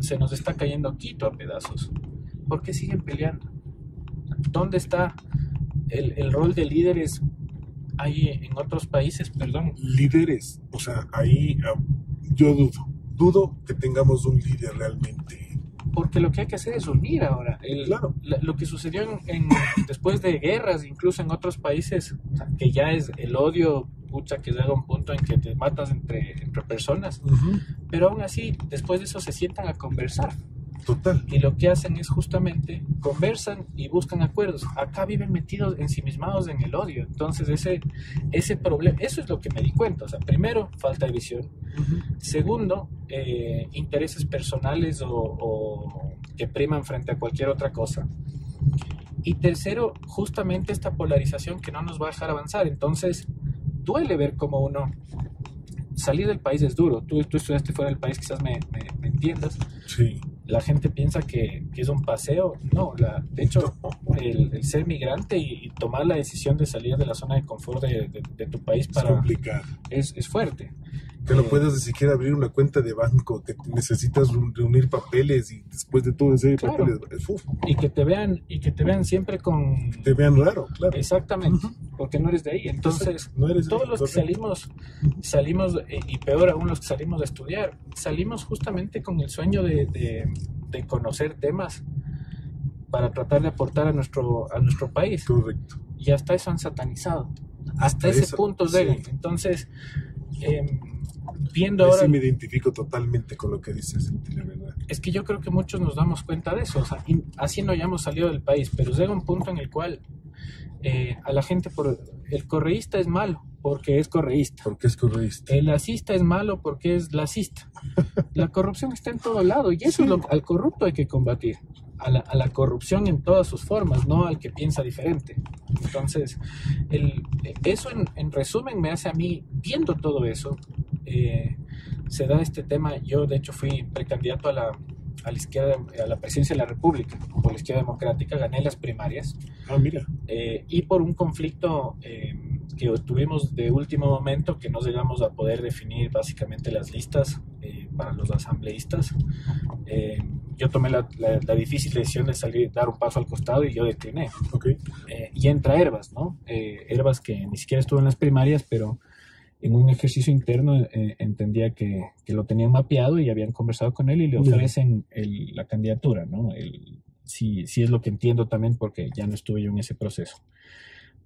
Se nos está cayendo Quito a pedazos. ¿Por qué siguen peleando? ¿Dónde está el, el rol de líderes ahí en otros países? Perdón. Líderes. O sea, ahí yo dudo. Dudo que tengamos un líder realmente. Porque lo que hay que hacer es unir ahora. El, claro. la, lo que sucedió en, en, después de guerras, incluso en otros países, o sea, que ya es el odio, pucha, que llega un punto en que te matas entre, entre personas. Uh-huh. Pero aún así, después de eso se sientan a conversar. Total. Y lo que hacen es justamente conversan y buscan acuerdos. Acá viven metidos, ensimismados en el odio. Entonces, ese, ese problema, eso es lo que me di cuenta. O sea, primero, falta de visión. Uh-huh. Segundo, eh, intereses personales o, o que priman frente a cualquier otra cosa. Y tercero, justamente esta polarización que no nos va a dejar avanzar. Entonces, duele ver cómo uno... Salir del país es duro. Tú, tú estudiaste fuera del país, quizás me, me, me entiendas. Sí. La gente piensa que, que es un paseo. No, la, de hecho, el, el ser migrante y, y tomar la decisión de salir de la zona de confort de, de, de tu país para, es complicado. Es, es fuerte. Que eh, no puedas ni siquiera abrir una cuenta de banco, que necesitas reunir papeles y después de todo ese claro, papeles. Uf. Y que te vean y que te vean siempre con... Que te vean raro, claro. Exactamente, uh-huh. porque no eres de ahí. Entonces, no eres todos ahí, los correcto. Que salimos, salimos y peor aún los que salimos de estudiar, salimos justamente con el sueño de, de, de conocer temas para tratar de aportar a nuestro, a nuestro país. Correcto. Y hasta eso han satanizado. Hasta, hasta ese eso, punto llegan. Sí. Entonces... Eh, viendo ahora, sí me identifico totalmente con lo que dices, la verdad. Es que yo creo que muchos nos damos cuenta de eso, o sea, así no hayamos salido del país, pero llega un punto en el cual eh, a la gente, por el correísta es malo porque es correísta. Porque es correísta. El lacista es malo porque es lacista. La corrupción está en todo lado y eso sí. es lo, al corrupto hay que combatir. A la, a la corrupción en todas sus formas, no al que piensa diferente. Entonces, el, eso en, en resumen me hace a mí, viendo todo eso, eh, se da este tema. Yo, de hecho, fui precandidato a la, a la izquierda, a la presidencia de la República, por la Izquierda Democrática, gané las primarias. Ah, mira. Eh, y por un conflicto eh, que obtuvimos de último momento, que no llegamos a poder definir básicamente las listas eh, para los asambleístas, eh, yo tomé la, la, la difícil decisión de salir, dar un paso al costado y yo decliné. Okay. Eh, y entra Hervas, ¿no? Eh, Hervas que ni siquiera estuvo en las primarias, pero en un ejercicio interno eh, entendía que, que lo tenían mapeado y habían conversado con él y le ofrecen el, la candidatura, ¿no? El, si, si es lo que entiendo también, porque ya no estuve yo en ese proceso.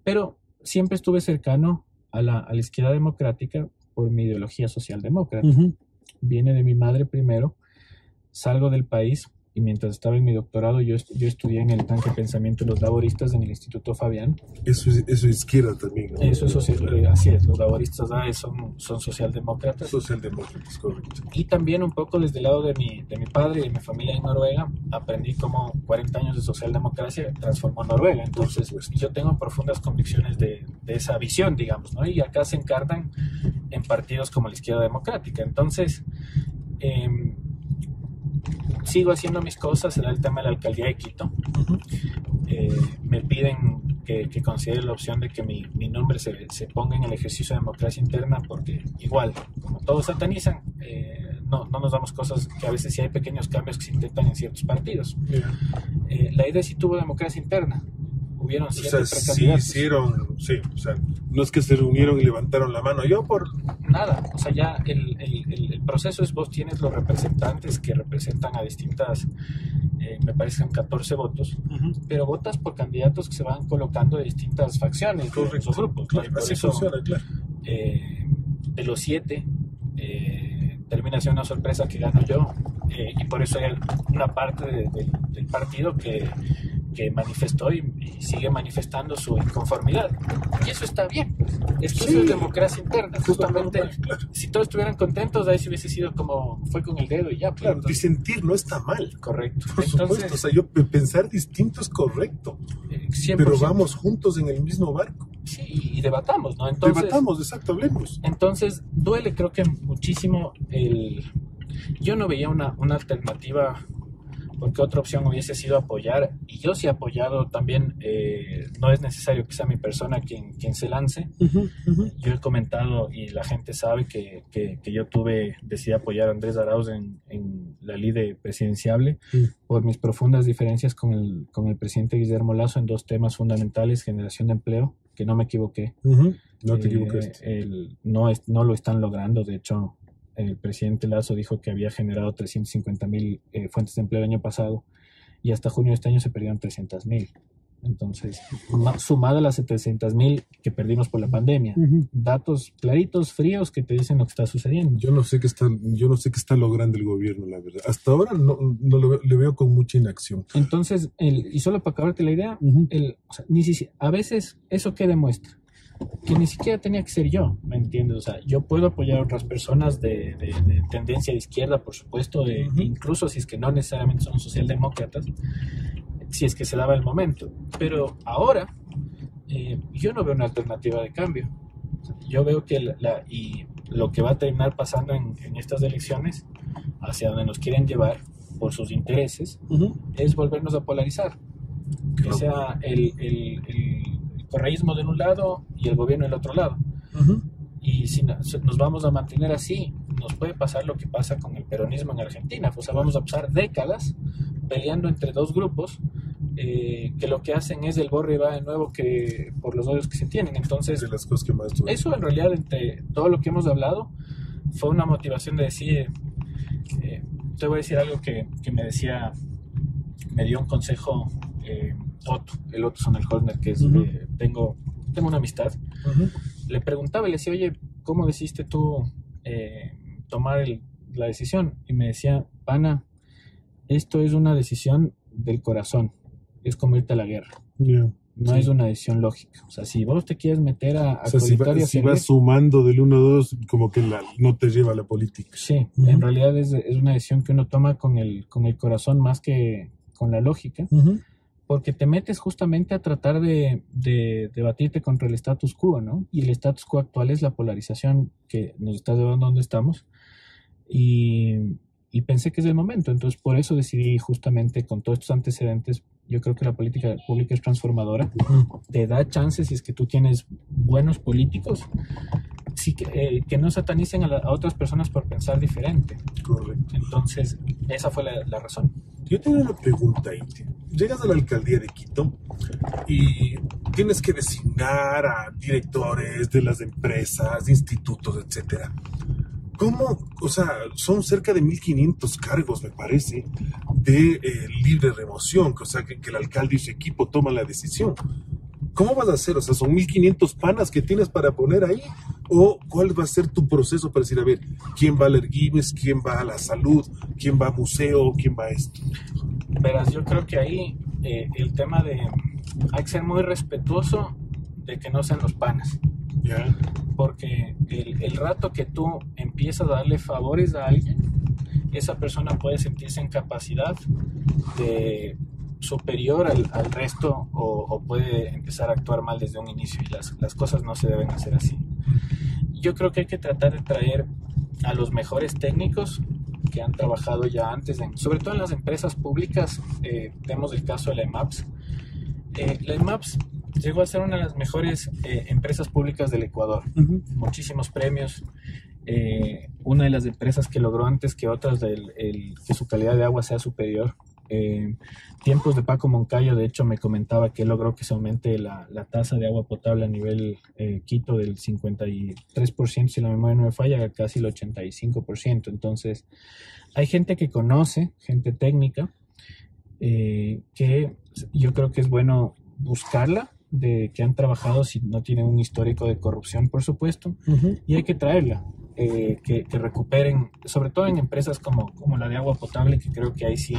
Pero siempre estuve cercano a la, a la izquierda democrática por mi ideología socialdemócrata. Uh-huh. Viene de mi madre primero, salgo del país y mientras estaba en mi doctorado yo, est- yo estudié en el tanque de pensamiento de los laboristas en el Instituto Fabián. Eso es, eso es izquierda también, ¿no? Eso es social, así es, los laboristas ah, son, son socialdemócratas. Socialdemócratas, correcto. Y también un poco desde el lado de mi, de mi padre y de mi familia en Noruega, aprendí cómo cuarenta años de socialdemocracia transformó a Noruega. Entonces yo tengo profundas convicciones de, de esa visión, digamos, ¿no? Y acá se encarnan en partidos como la izquierda democrática. Entonces, eh, sigo haciendo mis cosas, era el tema de la alcaldía de Quito. Uh-huh. eh, me piden que, que considere la opción de que mi, mi nombre se, se ponga en el ejercicio de democracia interna, porque igual, como todos satanizan, eh, no, no nos damos cosas que a veces sí hay pequeños cambios que se intentan en ciertos partidos. Yeah. Eh, la idea sí tuvo democracia interna. Hubieron siete, o sea, sí hicieron, sí, o sea, no es que se reunieron y levantaron la mano, yo por... Nada, o sea, ya el, el, el proceso es vos tienes los representantes que representan a distintas, eh, me parecen catorce votos, uh-huh. pero votas por candidatos que se van colocando de distintas facciones, de esos grupos. Claro, así eso, funciona, claro. Eh, de los siete, eh, termina siendo una sorpresa que gano yo, eh, y por eso hay una parte de, de, del partido que... que manifestó y, y sigue manifestando su inconformidad. Y eso está bien. Es que sí, eso es democracia interna. Justamente, claro, claro. Si todos estuvieran contentos, ahí se hubiese sido como fue con el dedo y ya. Pues, claro, entonces, disentir no está mal. Correcto. Por entonces, supuesto, o sea, yo pensar distinto es correcto. cien por ciento. Pero vamos juntos en el mismo barco. Sí, y debatamos, ¿no? Entonces, debatamos, exacto, hablemos. Entonces, duele creo que muchísimo el... Yo no veía una, una alternativa... porque otra opción hubiese sido apoyar, y yo sí he apoyado también, eh, no es necesario que sea mi persona quien, quien se lance, uh-huh, uh-huh. Yo he comentado y la gente sabe que, que, que yo tuve, decidí apoyar a Andrés Arauz en, en la ley de presidenciable, uh-huh. por mis profundas diferencias con el, con el presidente Guillermo Lasso en dos temas fundamentales, generación de empleo, que no me equivoqué, uh-huh. no te eh, equivocaste. El, no, es, no lo están logrando, de hecho, el presidente Lasso dijo que había generado trescientas cincuenta mil eh, fuentes de empleo el año pasado y hasta junio de este año se perdieron trescientas mil. Entonces, sumada a las setecientas mil que perdimos por la pandemia, uh-huh. datos claritos, fríos, que te dicen lo que está sucediendo. Yo no sé qué está, yo no sé qué está logrando el gobierno, la verdad. Hasta ahora no, no lo veo, le veo con mucha inacción. Entonces, el, y solo para acabarte la idea, uh-huh. el, o sea, ni si, a veces, ¿eso qué demuestra? Que ni siquiera tenía que ser yo, ¿me entiendes? O sea, yo puedo apoyar a otras personas de, de, de tendencia de izquierda, por supuesto, de, uh-huh. incluso si es que no necesariamente son socialdemócratas, si es que se daba el momento. Pero ahora eh, yo no veo una alternativa de cambio. Yo veo que la, la, y lo que va a terminar pasando en, en estas elecciones, hacia donde nos quieren llevar por sus intereses, uh-huh. es volvernos a polarizar. Que sea el... el, el correísmo de un lado y el gobierno del otro lado, uh-huh. y si nos vamos a mantener así, nos puede pasar lo que pasa con el peronismo en Argentina, o sea, vamos a pasar décadas peleando entre dos grupos eh, que lo que hacen es el borre y va de nuevo que por los odios que se tienen. Entonces, de las cosas que más duele. Eso en realidad, entre todo lo que hemos hablado, fue una motivación de decir, eh, te voy a decir algo que, que me decía, me dio un consejo eh, Otto, el Otto Sonderholzner, que es, uh-huh. eh, tengo, tengo una amistad, uh-huh. le preguntaba y le decía, oye, ¿cómo decidiste tú eh, tomar el, la decisión? Y me decía, pana, esto es una decisión del corazón, es como irte a la guerra, yeah. no sí. es una decisión lógica, o sea, si vos te quieres meter a... a o sea, si, va, si vas sumando del uno a dos, como que la, no te lleva a la política. Sí, uh-huh. en realidad es, es una decisión que uno toma con el, con el corazón más que con la lógica, uh-huh. porque te metes justamente a tratar de, de, de batirte contra el status quo, ¿no? Y el status quo actual es la polarización que nos está llevando a donde estamos. Y, y pensé que es el momento. Entonces, por eso decidí justamente con todos estos antecedentes, yo creo que la política pública es transformadora. Te da chances si es que tú tienes buenos políticos. Sí, que, eh, que no satanicen a, la, a otras personas por pensar diferente. Correcto. Entonces, esa fue la, la razón. Yo tengo una pregunta, Inty. Llegas a la alcaldía de Quito y tienes que designar a directores de las empresas, institutos, etcétera. ¿Cómo? O sea, son cerca de mil quinientos cargos, me parece, de eh, libre remoción, o sea, que, que el alcalde y su equipo toman la decisión. ¿Cómo vas a hacer? O sea, son mil quinientos panas que tienes para poner ahí, o cuál va a ser tu proceso para decir, a ver, quién va al Erguimes, quién va a la salud, quién va a museo, quién va a esto. Verás, yo creo que ahí eh, el tema de, hay que ser muy respetuoso de que no sean los panas. Yeah. Porque el, el rato que tú empiezas a darle favores a alguien, esa persona puede sentirse en capacidad de superior al, al resto, o, o puede empezar a actuar mal desde un inicio, y las, las cosas no se deben hacer así. Yo creo que hay que tratar de traer a los mejores técnicos que han trabajado ya antes, en, sobre todo en las empresas públicas. Eh, tenemos el caso de la EMAPS. Eh, la EMAPS llegó a ser una de las mejores eh, empresas públicas del Ecuador. Uh-huh. Muchísimos premios. Eh, una de las empresas que logró antes que otras del, el, que su calidad de agua sea superior. Eh, tiempos de Paco Moncayo, de hecho, me comentaba que logró que se aumente la, la tasa de agua potable a nivel eh, Quito del cincuenta y tres por ciento, si la memoria no me falla, casi el ochenta y cinco por ciento. Entonces, hay gente que conoce, gente técnica, eh, que yo creo que es bueno buscarla, de que han trabajado, si no tienen un histórico de corrupción, por supuesto, uh-huh. Y hay que traerla. Eh, que, que recuperen, sobre todo en empresas como, como la de agua potable, que creo que ahí sí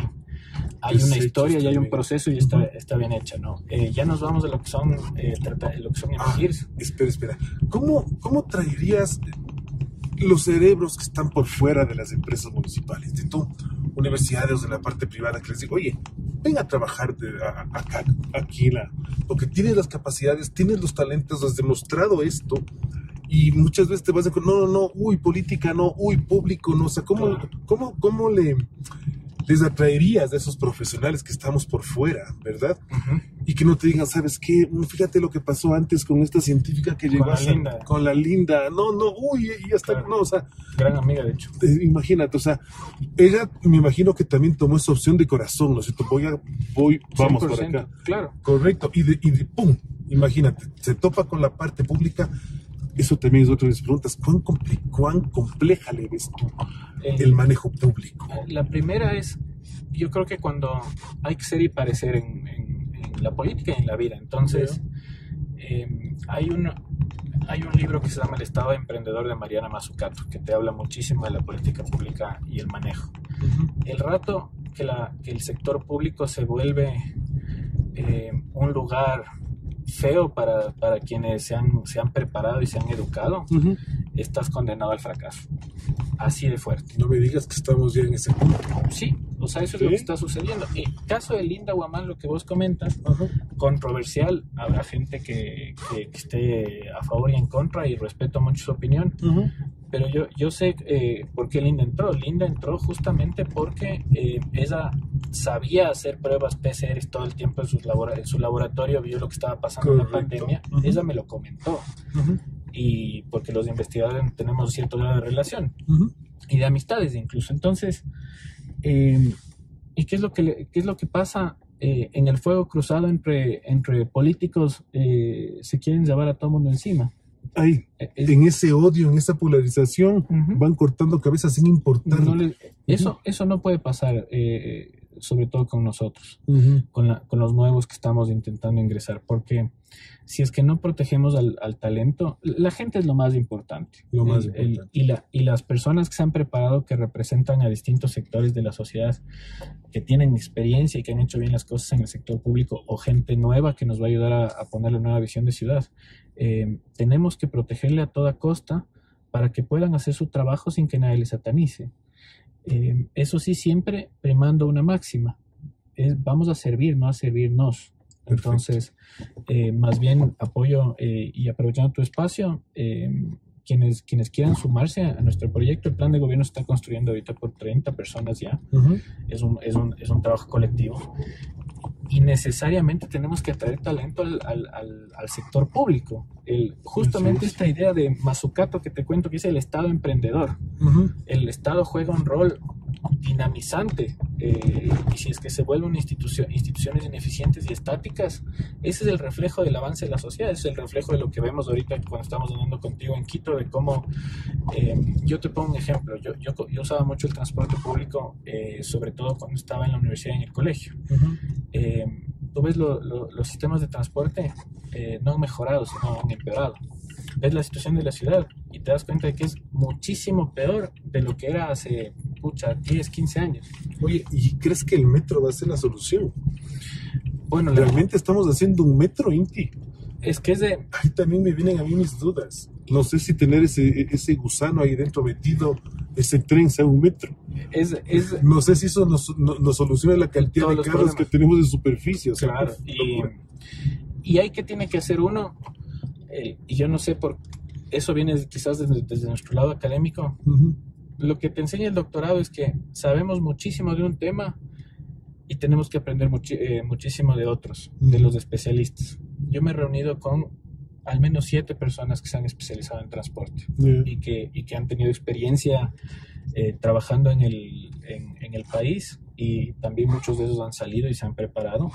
hay una historia y hay un proceso y está, está bien hecha, ¿no? Eh, ya nos vamos de lo que son eh, trata, lo que son emergir. Ah, espera, espera. ¿Cómo, ¿Cómo traerías los cerebros que están por fuera de las empresas municipales, de todo, universidades, de la parte privada, que les digo, oye, ven a trabajar de, a, acá, aquí, la, porque tienes las capacidades, tienes los talentos, has demostrado esto? Y muchas veces te vas a decir, no, no, no, uy, política, no, uy, público, no. O sea, ¿cómo, claro. cómo, cómo le, les atraerías a esos profesionales que estamos por fuera, verdad? Uh-huh. Y que no te digan, ¿sabes qué? Fíjate lo que pasó antes con esta científica que llegó con la, a, linda. Con la linda. No, no, uy, y hasta, claro. No, o sea. Gran amiga, de hecho. Eh, imagínate, o sea, ella me imagino que también tomó esa opción de corazón, ¿no es cierto? Voy a, voy, vamos por acá. Claro. Correcto, y de, y de pum, imagínate, se topa con la parte pública. Eso también es otra de mis preguntas. ¿Cuán, comple ¿Cuán compleja le ves tú el, el manejo público? La primera es, yo creo que cuando hay que ser y parecer en, en, en la política y en la vida. Entonces, eh, hay, un, hay un libro que se llama El Estado Emprendedor de Mariana Mazzucato, que te habla muchísimo de la política pública y el manejo. Uh-huh. El rato que, la, que el sector público se vuelve eh, un lugar feo para, para quienes se han, se han preparado y se han educado, uh-huh. Estás condenado al fracaso. Así de fuerte. No me digas que estamos ya en ese punto. Sí, o sea, eso ¿Sí? es lo que está sucediendo. El caso de Linda Guamán, lo que vos comentas, uh-huh. Controversial, habrá gente que, que, que esté a favor y en contra, y respeto mucho su opinión, uh-huh. Pero yo, yo sé eh, por qué Linda entró. Linda entró justamente porque eh, ella sabía hacer pruebas P C R todo el tiempo en, sus labora en su laboratorio, vio lo que estaba pasando en la pandemia, uh-huh. Ella me lo comentó, uh-huh. Y porque los investigadores tenemos cierto grado de relación, uh-huh. Y de amistades incluso. Entonces, eh, ¿y qué es lo que, le, qué es lo que pasa? Eh, en el fuego cruzado entre, entre políticos eh, se quieren llevar a todo el mundo encima. Ahí, en ese odio, en esa polarización, uh-huh. Van cortando cabezas sin importar. No le, eso, uh-huh. Eso no puede pasar, eh, sobre todo con nosotros, uh-huh. con, la, con los nuevos que estamos intentando ingresar, porque si es que no protegemos al, al talento, la gente es lo más importante. Lo más el, importante. El, y, la, y las personas que se han preparado, que representan a distintos sectores de la sociedad, que tienen experiencia y que han hecho bien las cosas en el sector público, o gente nueva que nos va a ayudar a, a poner la nueva visión de ciudad. Eh, tenemos que protegerle a toda costa para que puedan hacer su trabajo sin que nadie les satanice. Eh, eso sí, siempre primando una máxima, es vamos a servir, no a servirnos. Perfecto. Entonces, eh, más bien apoyo eh, y aprovechando tu espacio, eh, quienes, quienes quieran sumarse a nuestro proyecto. El plan de gobierno se está construyendo ahorita por treinta personas ya, uh-huh. es, un, es, un, es un trabajo colectivo. Y necesariamente tenemos que atraer talento al, al, al, al sector público. El, justamente sí, sí, sí. Esta idea de Mazzucato que te cuento, que es el Estado emprendedor. Uh-huh. El Estado juega un rol dinamizante, eh, y si es que se vuelven institucio instituciones ineficientes y estáticas, ese es el reflejo del avance de la sociedad, es el reflejo de lo que vemos ahorita cuando estamos hablando contigo en Quito, de cómo, eh, yo te pongo un ejemplo, yo, yo, yo usaba mucho el transporte público, eh, sobre todo cuando estaba en la universidad y en el colegio. Uh-huh. eh, tú ves lo, lo, los sistemas de transporte, eh, no han mejorado, sino han empeorado. Ves la situación de la ciudad y te das cuenta de que es muchísimo peor de lo que era hace, pucha, diez, quince años. Oye, ¿y crees que el metro va a ser la solución? Bueno, realmente la... estamos haciendo un metro, Inti. Es que es de... Ahí también me vienen a mí mis dudas. No sé si tener ese, ese gusano ahí dentro metido, ese tren sea un metro. Es, es... No sé si eso nos, nos, nos soluciona la cantidad Todos de carros problemas. que tenemos en superficie. O sea, claro, pues, y, no y ahí que tiene que hacer uno... Eh, y yo no sé, por eso viene quizás desde, desde nuestro lado académico. Uh-huh. Lo que te enseña el doctorado es que sabemos muchísimo de un tema y tenemos que aprender much, eh, muchísimo de otros, uh-huh. de los especialistas. Yo me he reunido con al menos siete personas que se han especializado en transporte, uh-huh. y, que, y que han tenido experiencia eh, trabajando en el, en, en el país, y también muchos de esos han salido y se han preparado.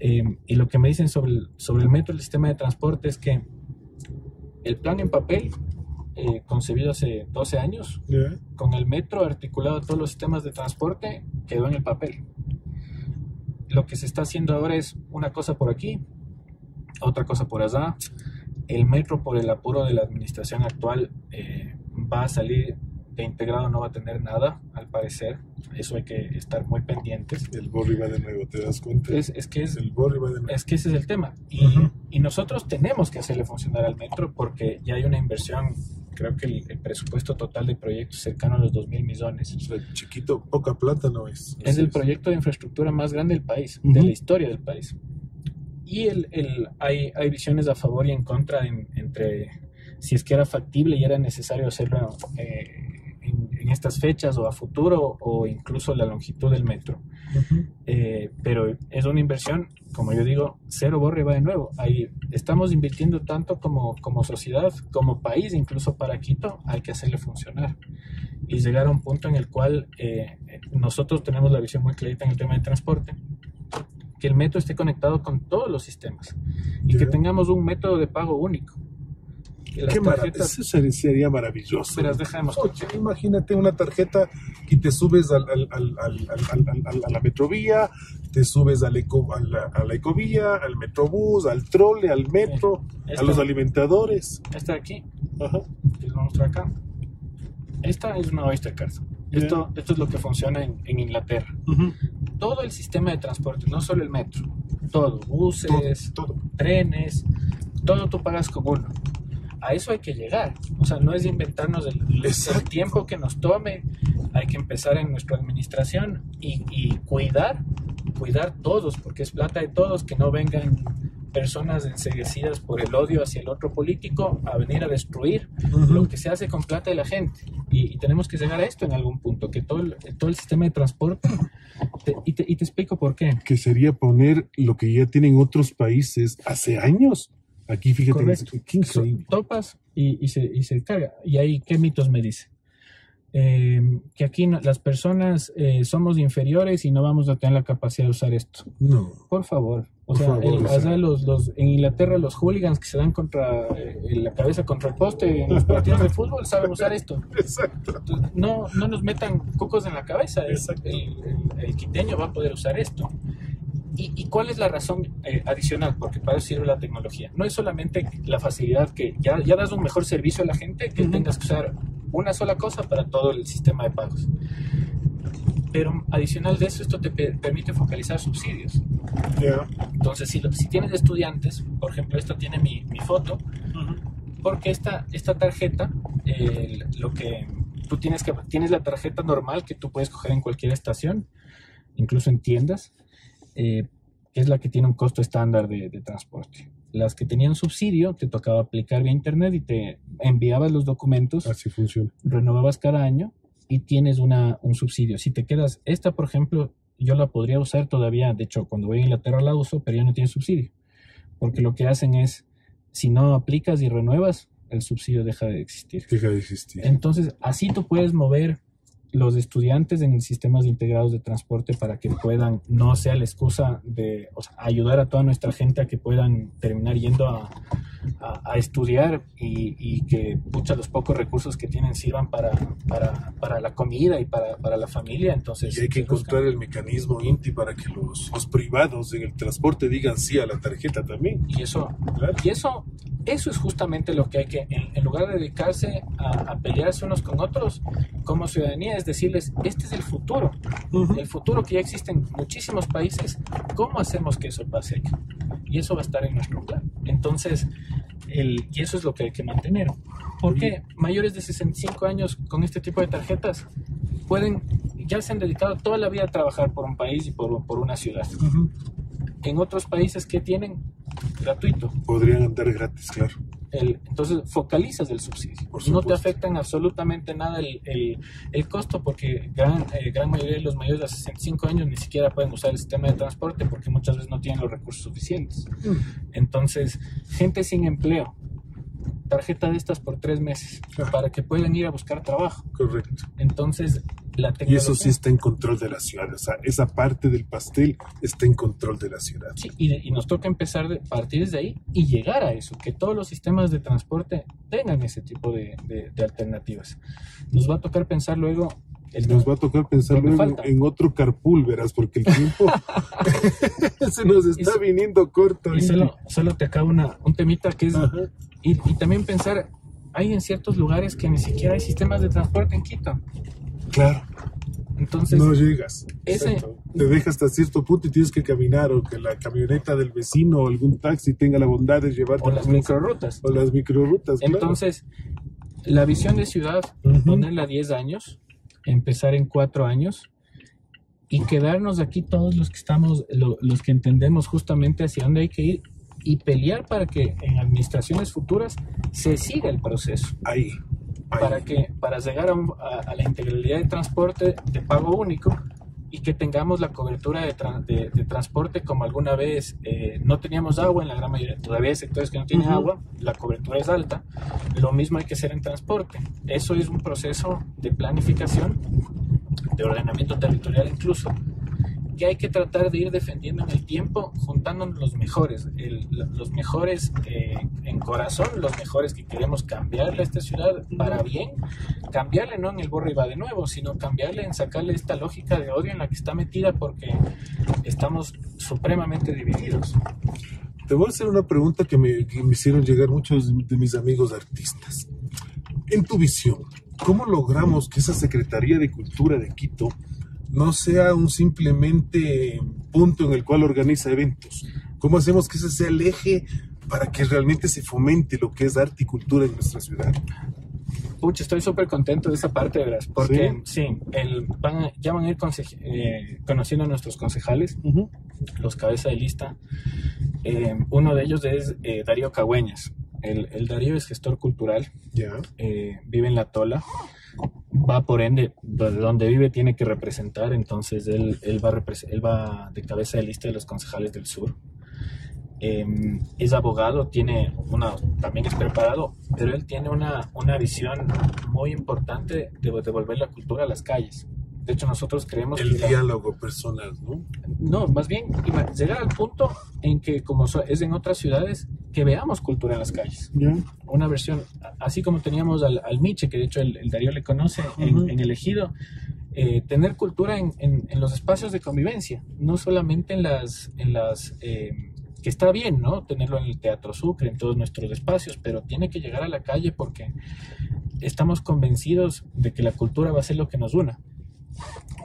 Eh, y lo que me dicen sobre el, sobre el metro, el sistema de transporte, es que el plan en papel, eh, concebido hace doce años, ¿sí? con el metro articulado a todos los sistemas de transporte, quedó en el papel. Lo que se está haciendo ahora es una cosa por aquí, otra cosa por allá. El metro, por el apuro de la administración actual, eh, va a salir de integrado, no va a tener nada, al parecer. Eso hay que estar muy pendientes. El borri va de nuevo, ¿te das cuenta? Es, es, que, es, el borri va de nuevo. Es que ese es el tema. Y, uh-huh. y nosotros tenemos que hacerle funcionar al metro, porque ya hay una inversión, creo que el, el presupuesto total de proyectos cercano a los dos mil millones. O sea, chiquito, poca plata no es. Es el proyecto de infraestructura más grande del país, uh-huh. de la historia del país. Y el, el, hay, hay visiones a favor y en contra en, entre si es que era factible y era necesario hacerlo eh, En, en estas fechas o a futuro, o incluso la longitud del metro. Uh-huh. eh, pero es una inversión, como yo digo, cero borre va de nuevo. Ahí estamos invirtiendo tanto como, como sociedad, como país, incluso para Quito, hay que hacerle funcionar y llegar a un punto en el cual eh, nosotros tenemos la visión muy clarita en el tema de transporte, que el metro esté conectado con todos los sistemas y yeah. que tengamos un método de pago único. Qué tarjetas, eso sería maravilloso. Pero dejamos, Oye, imagínate una tarjeta y te subes al, al, al, al, al, al, al, a la metrovía, te subes al eco, a, la, a la ecovía, al metrobús, al trole, al metro, esta, a los alimentadores. Esta de aquí, Ajá. les voy a mostrar acá. Esta es una Oyster Card. Yeah. Esto, esto es lo que funciona en, en Inglaterra. Uh-huh. Todo el sistema de transporte, no solo el metro, todo, buses, todo, todo. trenes, todo tú pagas con uno. A eso hay que llegar, o sea, no es inventarnos el, el tiempo que nos tome, hay que empezar en nuestra administración y, y cuidar, cuidar todos, porque es plata de todos, que no vengan personas enseguecidas por el odio hacia el otro político a venir a destruir uh-huh. lo que se hace con plata de la gente. Y, y tenemos que llegar a esto en algún punto, que todo el, todo el sistema de transporte, te, y, te, y te explico por qué. Que sería poner lo que ya tienen otros países hace años. Aquí fíjate, quince topas y, y, se, y se carga. Y ahí, ¿qué mitos me dice? Eh, que aquí no, las personas eh, somos inferiores y no vamos a tener la capacidad de usar esto. No. Por favor. O Por sea, favor, el, o sea. Los, los, en Inglaterra los hooligans que se dan contra eh, la cabeza contra el poste en los partidos de fútbol saben usar esto. Exacto. Entonces, no, no nos metan cucos en la cabeza. Exacto. El, el, el quiteño va a poder usar esto. ¿Y, ¿Y cuál es la razón eh, adicional? Porque para eso sirve la tecnología. No es solamente la facilidad, que ya, ya das un mejor servicio a la gente, que uh-huh. tengas que usar una sola cosa para todo el sistema de pagos. Pero adicional de eso, esto te permite focalizar subsidios. Yeah. Entonces, si, lo, si tienes estudiantes, por ejemplo, esta tiene mi, mi foto, uh-huh. porque esta, esta tarjeta, eh, lo que tú tienes que... Tienes la tarjeta normal que tú puedes coger en cualquier estación, incluso en tiendas, Eh, que es la que tiene un costo estándar de, de transporte. Las que tenían subsidio, te tocaba aplicar vía internet y te enviabas los documentos. Así funciona. Renovabas cada año y tienes una, un subsidio. Si te quedas, esta por ejemplo, yo la podría usar todavía. De hecho, cuando voy a Inglaterra la uso, pero ya no tiene subsidio. Porque lo que hacen es, si no aplicas y renuevas, el subsidio deja de existir. Deja de existir. Entonces, así tú puedes mover los estudiantes en sistemas integrados de transporte para que puedan, no sea la excusa de, o sea, ayudar a toda nuestra gente a que puedan terminar yendo a, a, a estudiar y, y que pucha, los pocos recursos que tienen sirvan para, para, para la comida y para, para la familia. Entonces, y hay que encontrar el mecanismo, Inti, para que los, los privados en el transporte digan sí a la tarjeta también. Y eso, claro. y eso, eso es justamente lo que hay que, en, en lugar de dedicarse a, a pelearse unos con otros, como ciudadanía, es decirles, este es el futuro, uh-huh. el futuro que ya existe en muchísimos países, ¿cómo hacemos que eso pase aquí? Y eso va a estar en nuestro plan. Entonces, el, y eso es lo que hay que mantener. Porque uh-huh. mayores de sesenta y cinco años con este tipo de tarjetas pueden, ya se han dedicado toda la vida a trabajar por un país y por, por una ciudad. Uh-huh. En otros países que tienen gratuito. Podrían andar gratis, claro. El, entonces focalizas el subsidio, no te afectan absolutamente nada el, el, el costo, porque gran, eh, gran mayoría de los mayores de sesenta y cinco años ni siquiera pueden usar el sistema de transporte porque muchas veces no tienen los recursos suficientes. Entonces, gente sin empleo, tarjeta de estas por tres meses, claro. para que puedan ir a buscar trabajo. Correcto. Entonces, la tecnología... Y eso sí está en control de la ciudad, o sea, esa parte del pastel está en control de la ciudad. Sí, y, de, y nos toca empezar a partir de ahí y llegar a eso, que todos los sistemas de transporte tengan ese tipo de, de, de alternativas. Nos va a tocar pensar luego... El nos va a tocar pensar en, en otro carpool, verás, porque el tiempo se nos está y, viniendo corto. Y solo, solo te acabo una, un temita que es... Y, y también pensar, hay en ciertos lugares que ni siquiera hay sistemas de transporte en Quito. Claro. Entonces... No llegas. Ese, te deja hasta cierto punto y tienes que caminar, o que la camioneta del vecino o algún taxi tenga la bondad de llevarte... O las microrrutas. O las microrrutas, claro. Entonces, la visión de ciudad, uh-huh. ponerla a diez años... empezar en cuatro años y quedarnos aquí todos los que estamos, lo, los que entendemos justamente hacia dónde hay que ir y pelear para que en administraciones futuras se siga el proceso. Ahí. ahí. Para, que, para llegar a, un, a, a la integralidad de transporte de pago único y que tengamos la cobertura de, tra de, de transporte como alguna vez eh, no teníamos agua en la gran mayoría. Todavía hay sectores que no tienen uh-huh. agua, la cobertura es alta. Lo mismo hay que hacer en transporte. Eso es un proceso de planificación, de ordenamiento territorial incluso, que hay que tratar de ir defendiendo en el tiempo, juntándonos los mejores, el, los mejores eh, en corazón, los mejores que queremos cambiarle a esta ciudad para bien, cambiarle no en el borre y va de nuevo, sino cambiarle en sacarle esta lógica de odio en la que está metida, porque estamos supremamente divididos. Te voy a hacer una pregunta que me, que me hicieron llegar muchos de mis amigos artistas. En tu visión, ¿cómo logramos que esa Secretaría de Cultura de Quito no sea un simplemente punto en el cual organiza eventos? ¿Cómo hacemos que ese sea el eje para que realmente se fomente lo que es arte y cultura en nuestra ciudad? Pucha, estoy súper contento de esa parte, ¿verdad? Porque sí, sí el, van, ya van a ir eh, conociendo a nuestros concejales, uh-huh. los cabeza de lista. Eh, uno de ellos es eh, Darío Caguañas. El, el Darío es gestor cultural, yeah. eh, vive en La Tola, va por ende, donde vive tiene que representar, entonces él, él, va, a repres él va de cabeza de lista de los concejales del sur. Eh, es abogado, tiene una, también es preparado, pero él tiene una, una visión muy importante de devolver la cultura a las calles. De hecho, nosotros creemos el que... El diálogo la... personal, ¿no? No, más bien llegar al punto en que, como es en otras ciudades, que veamos cultura en las calles. Yeah. Una versión, así como teníamos al, al Miche, que de hecho el, el Darío le conoce, uh-huh. en, en el ejido, eh, tener cultura en, en, en los espacios de convivencia, no solamente en las... En las eh, que está bien, ¿no? Tenerlo en el Teatro Sucre, en todos nuestros espacios, pero tiene que llegar a la calle porque estamos convencidos de que la cultura va a ser lo que nos una.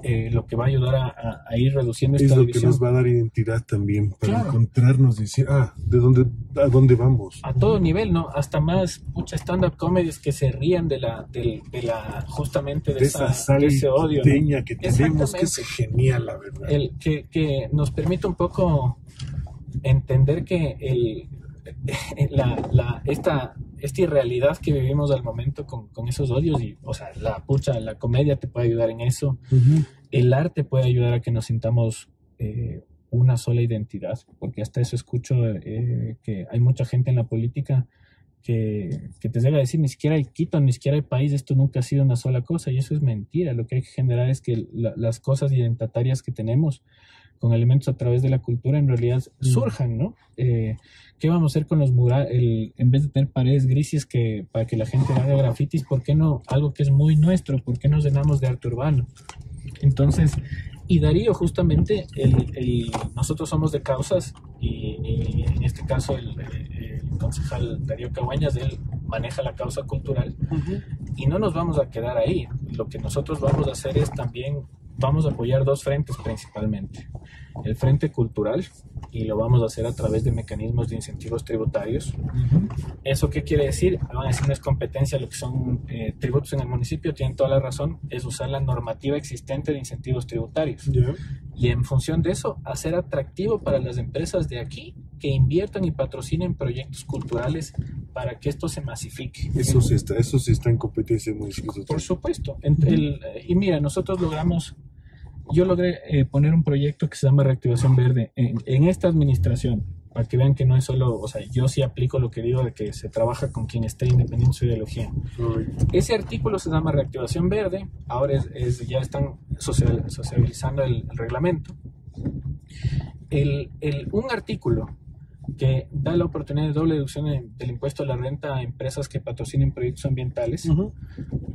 Eh, lo que va a ayudar a, a, a ir reduciendo esta división. Es lo que nos va a dar identidad también, para claro. encontrarnos y decir, ah, ¿de dónde, a dónde vamos? A todo nivel, ¿no? Hasta más, muchas stand-up comedies que se rían de la, de, de la justamente de, de esa, esa de ese odio, ¿no? Que tenemos, que es genial, la verdad. El, que, que nos permite un poco entender que el, la, la, esta... esta irrealidad que vivimos al momento con, con esos odios, y, o sea, la pucha, la comedia te puede ayudar en eso, uh-huh. el arte puede ayudar a que nos sintamos eh, una sola identidad, porque hasta eso escucho eh, que hay mucha gente en la política que, que te llega a decir, ni siquiera hay Quito, ni siquiera hay país, esto nunca ha sido una sola cosa, y eso es mentira. Lo que hay que generar es que la, las cosas identitarias que tenemos con elementos a través de la cultura en realidad surjan, ¿no? Eh, ¿Qué vamos a hacer con los murales? En vez de tener paredes grises que, para que la gente haga grafitis, ¿por qué no algo que es muy nuestro? ¿Por qué nos llenamos de arte urbano? Entonces, y Darío justamente, el, el, nosotros somos de causas y, y en este caso el, el concejal Darío Caguañas, él maneja la causa cultural. Uh-huh. Y no nos vamos a quedar ahí. Lo que nosotros vamos a hacer es también... vamos a apoyar dos frentes principalmente, el frente cultural, y lo vamos a hacer a través de mecanismos de incentivos tributarios. Uh-huh. ¿Eso qué quiere decir? Van a decir, no es competencia lo que son eh, tributos en el municipio, tienen toda la razón, es usar la normativa existente de incentivos tributarios. Yeah. Y en función de eso, hacer atractivo para las empresas de aquí que inviertan y patrocinen proyectos culturales para que esto se masifique. Eso sí está, eso sí está en competencia municipal. Por supuesto. Entre el, y mira, nosotros logramos... Yo logré eh, poner un proyecto que se llama Reactivación Verde en, en esta administración, para que vean que no es solo, o sea, yo sí aplico lo que digo de que se trabaja con quien esté independiente de su ideología. Ese artículo se llama Reactivación Verde, ahora es, es, ya están social, socializando el, el reglamento. El, el, un artículo que da la oportunidad de doble deducción del impuesto a la renta a empresas que patrocinen proyectos ambientales. Uh-huh.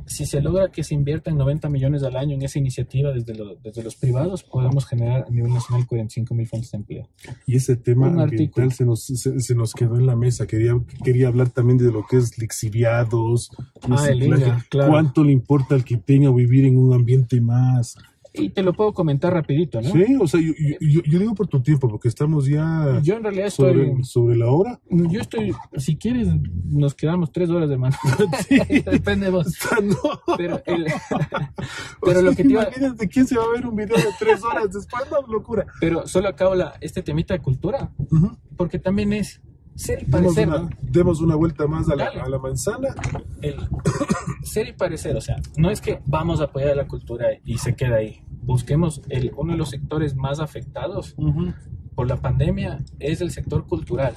Si se logra que se inviertan noventa millones al año en esa iniciativa desde, lo, desde los privados, podemos generar a nivel nacional cuarenta y cinco mil fuentes de empleo. Y ese tema Un ambiental se nos, se, se nos quedó en la mesa. Quería, quería hablar también de lo que es lixiviados, ah, el INGA, claro. ¿Cuánto le importa al quiteño vivir en un ambiente más? Y te lo puedo comentar rapidito, ¿no? Sí, o sea, yo, yo, yo digo por tu tiempo, porque estamos ya... Yo en realidad estoy... Sobre, sobre la hora. Yo estoy... Si quieres, nos quedamos tres horas, hermano. Sí. Depende de vos. No. Pero, el, pero sea, lo que te iba... Imagínate quién se va a ver un video de tres horas después, no, locura. Pero solo acabo la, este temita de cultura, uh-huh. porque también es... Ser y parecer. Demos una, demos una vuelta más a la, a la manzana. El ser y parecer, o sea, no es que vamos a apoyar a la cultura y se queda ahí. Busquemos el, uno de los sectores más afectados uh-huh. por la pandemia es el sector cultural.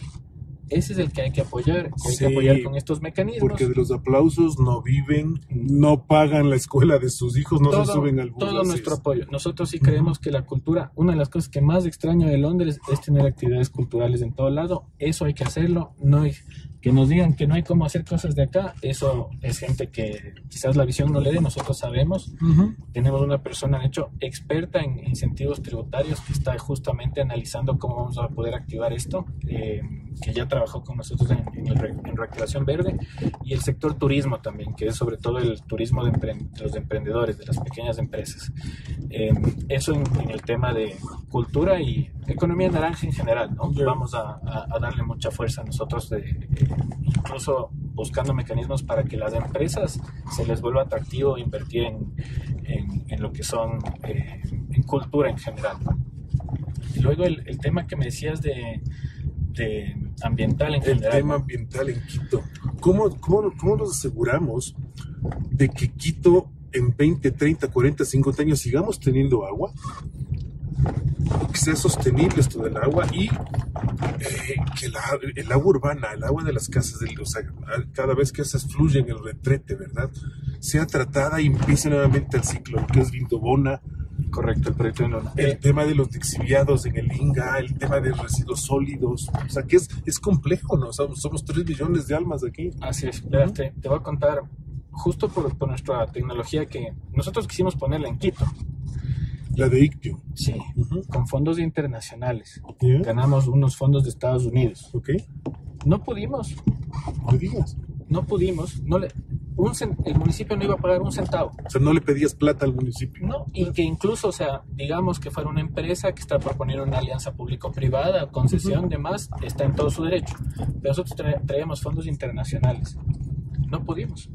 Ese es el que hay que apoyar, que hay sí, que apoyar con estos mecanismos. Porque de los aplausos no viven, no pagan la escuela de sus hijos, no todo, se suben al bus. Todo nuestro es. apoyo. Nosotros sí creemos que la cultura, una de las cosas que más extraño de Londres es tener actividades culturales en todo lado. Eso hay que hacerlo. No hay, que nos digan que no hay cómo hacer cosas de acá. Eso es gente que quizás la visión no le dé. Nosotros sabemos. Uh-huh. Tenemos una persona, de hecho, experta en incentivos tributarios que está justamente analizando cómo vamos a poder activar esto. Eh, que ya trabajó con nosotros en, en, el, en Reactivación Verde, y el sector turismo también, que es sobre todo el turismo de, empre, de los emprendedores, de las pequeñas empresas. Eh, eso en, en el tema de cultura y economía naranja en general, ¿no? Vamos a, a, a darle mucha fuerza a nosotros, de, eh, incluso buscando mecanismos para que las empresas se les vuelva atractivo invertir en, en, en lo que son eh, en cultura en general. Y luego el, el tema que me decías de... de ambiental en general. El tema ambiental en Quito. ¿Cómo, cómo, cómo nos aseguramos de que Quito en veinte, treinta, cuarenta, cincuenta años sigamos teniendo agua? Que sea sostenible esto del agua y eh, que la, el agua urbana, el agua de las casas, del, o sea, cada vez que esas fluyen en el retrete, ¿verdad? Sea tratada y empiece nuevamente el ciclo, que es Lindobona. Correcto, el proyecto de Lona. El tema de los lixiviados en el INGA, el tema de residuos sólidos, o sea que es, es complejo, ¿no? O sea, somos tres millones de almas aquí. Así es, uh-huh. te, te voy a contar, justo por, por nuestra tecnología que nosotros quisimos ponerla en Quito. La de Iction. Sí, uh-huh. con fondos internacionales. Yeah. Ganamos unos fondos de Estados Unidos. Ok. No pudimos. No digas. No pudimos, no le... Un cent- el municipio no iba a pagar un centavo. O sea, no le pedías plata al municipio. No, y que incluso, o sea, digamos que fuera una empresa que está proponiendo una alianza público-privada, concesión, uh-huh. demás, está en todo su derecho. Pero nosotros tra- traíamos fondos internacionales. No pudimos.